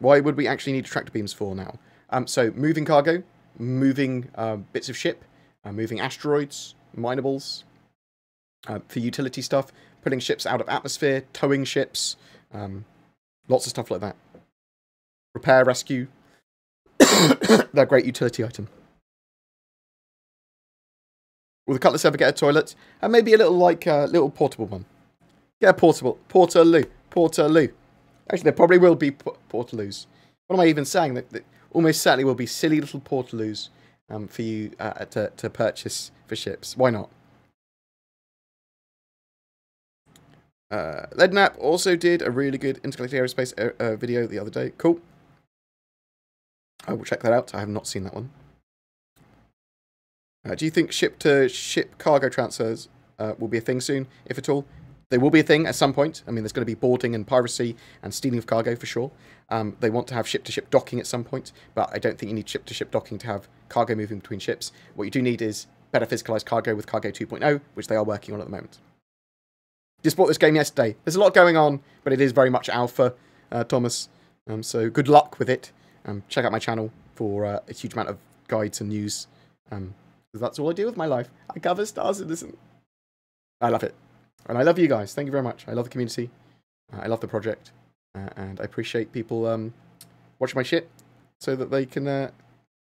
Why would we actually need tractor beams for now? So moving cargo, moving bits of ship, moving asteroids, minables, for utility stuff, pulling ships out of atmosphere, towing ships, lots of stuff like that. Repair, rescue. They're a great utility item. Will the Cutlass ever get a toilet? And maybe a little, like a little portable one. Yeah, portable. Portaloo. Actually, there probably will be portaloos. What am I even saying? That almost certainly will be silly little portaloos for you to purchase for ships. Why not? Lednap also did a really good Intergalactic Aerospace video the other day. Cool. I will check that out. I have not seen that one. Do you think ship-to-ship cargo transfers will be a thing soon, if at all? They will be a thing at some point. I mean, there's going to be boarding and piracy and stealing of cargo for sure. They want to have ship-to-ship docking at some point, but I don't think you need ship-to-ship docking to have cargo moving between ships. What you do need is better physicalized cargo with Cargo 2.0, which they are working on at the moment. Just bought this game yesterday. There's a lot going on, but it is very much alpha, Thomas. So good luck with it. Check out my channel for a huge amount of guides and news. That's all I do with my life. I cover Star Citizen. I love it. And I love you guys. Thank you very much. I love the community. I love the project. And I appreciate people watching my shit so that they can,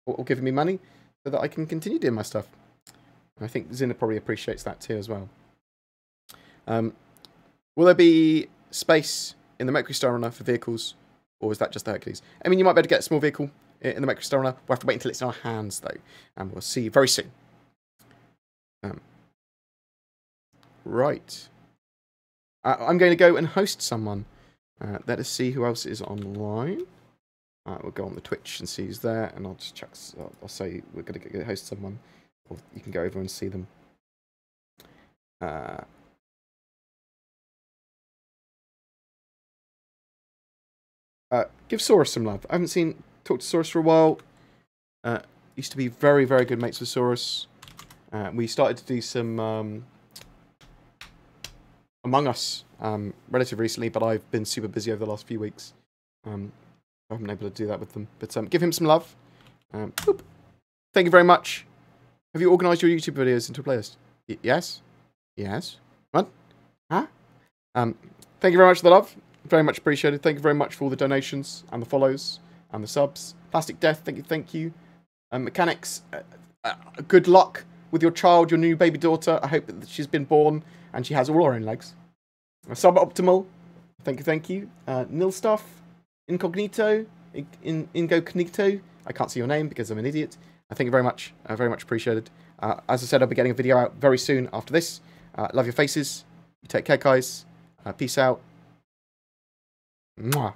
or giving me money so that I can continue doing my stuff. And I think Zinna probably appreciates that too as well. Will there be space in the Mercury Star Runner for vehicles? Or is that just the Hercules? I mean, you might be able to get a small vehicle in the Mercury Star Runner. We'll have to wait until it's in our hands, though. And we'll see you very soon. Right. I'm going to go and host someone. Let us see who else is online. We'll go on the Twitch and see who's there. And I'll just check. I'll say we're going to host someone. Or you can go over and see them. Give Saurus some love. I haven't talked to Saurus for a while. Used to be very, very good mates with Saurus. We started to do some Among Us relatively recently, but I've been super busy over the last few weeks. I haven't been able to do that with them. But give him some love. Thank you very much. Have you organized your YouTube videos into a playlist? Yes. Yes. What? Huh? Thank you very much for the love. Very much appreciated. Thank you very much for all the donations and the follows and the subs. Plastic Death, thank you, thank you. Mechanics, good luck with your child, your new baby daughter. I hope that she's been born and she has all her own legs. Suboptimal, thank you, thank you. Nil Stuff, Incognito, Incognito. I can't see your name because I'm an idiot. Thank you very much. Very much appreciated. As I said, I'll be getting a video out very soon after this. Love your faces. You take care, guys. Peace out. Mwah.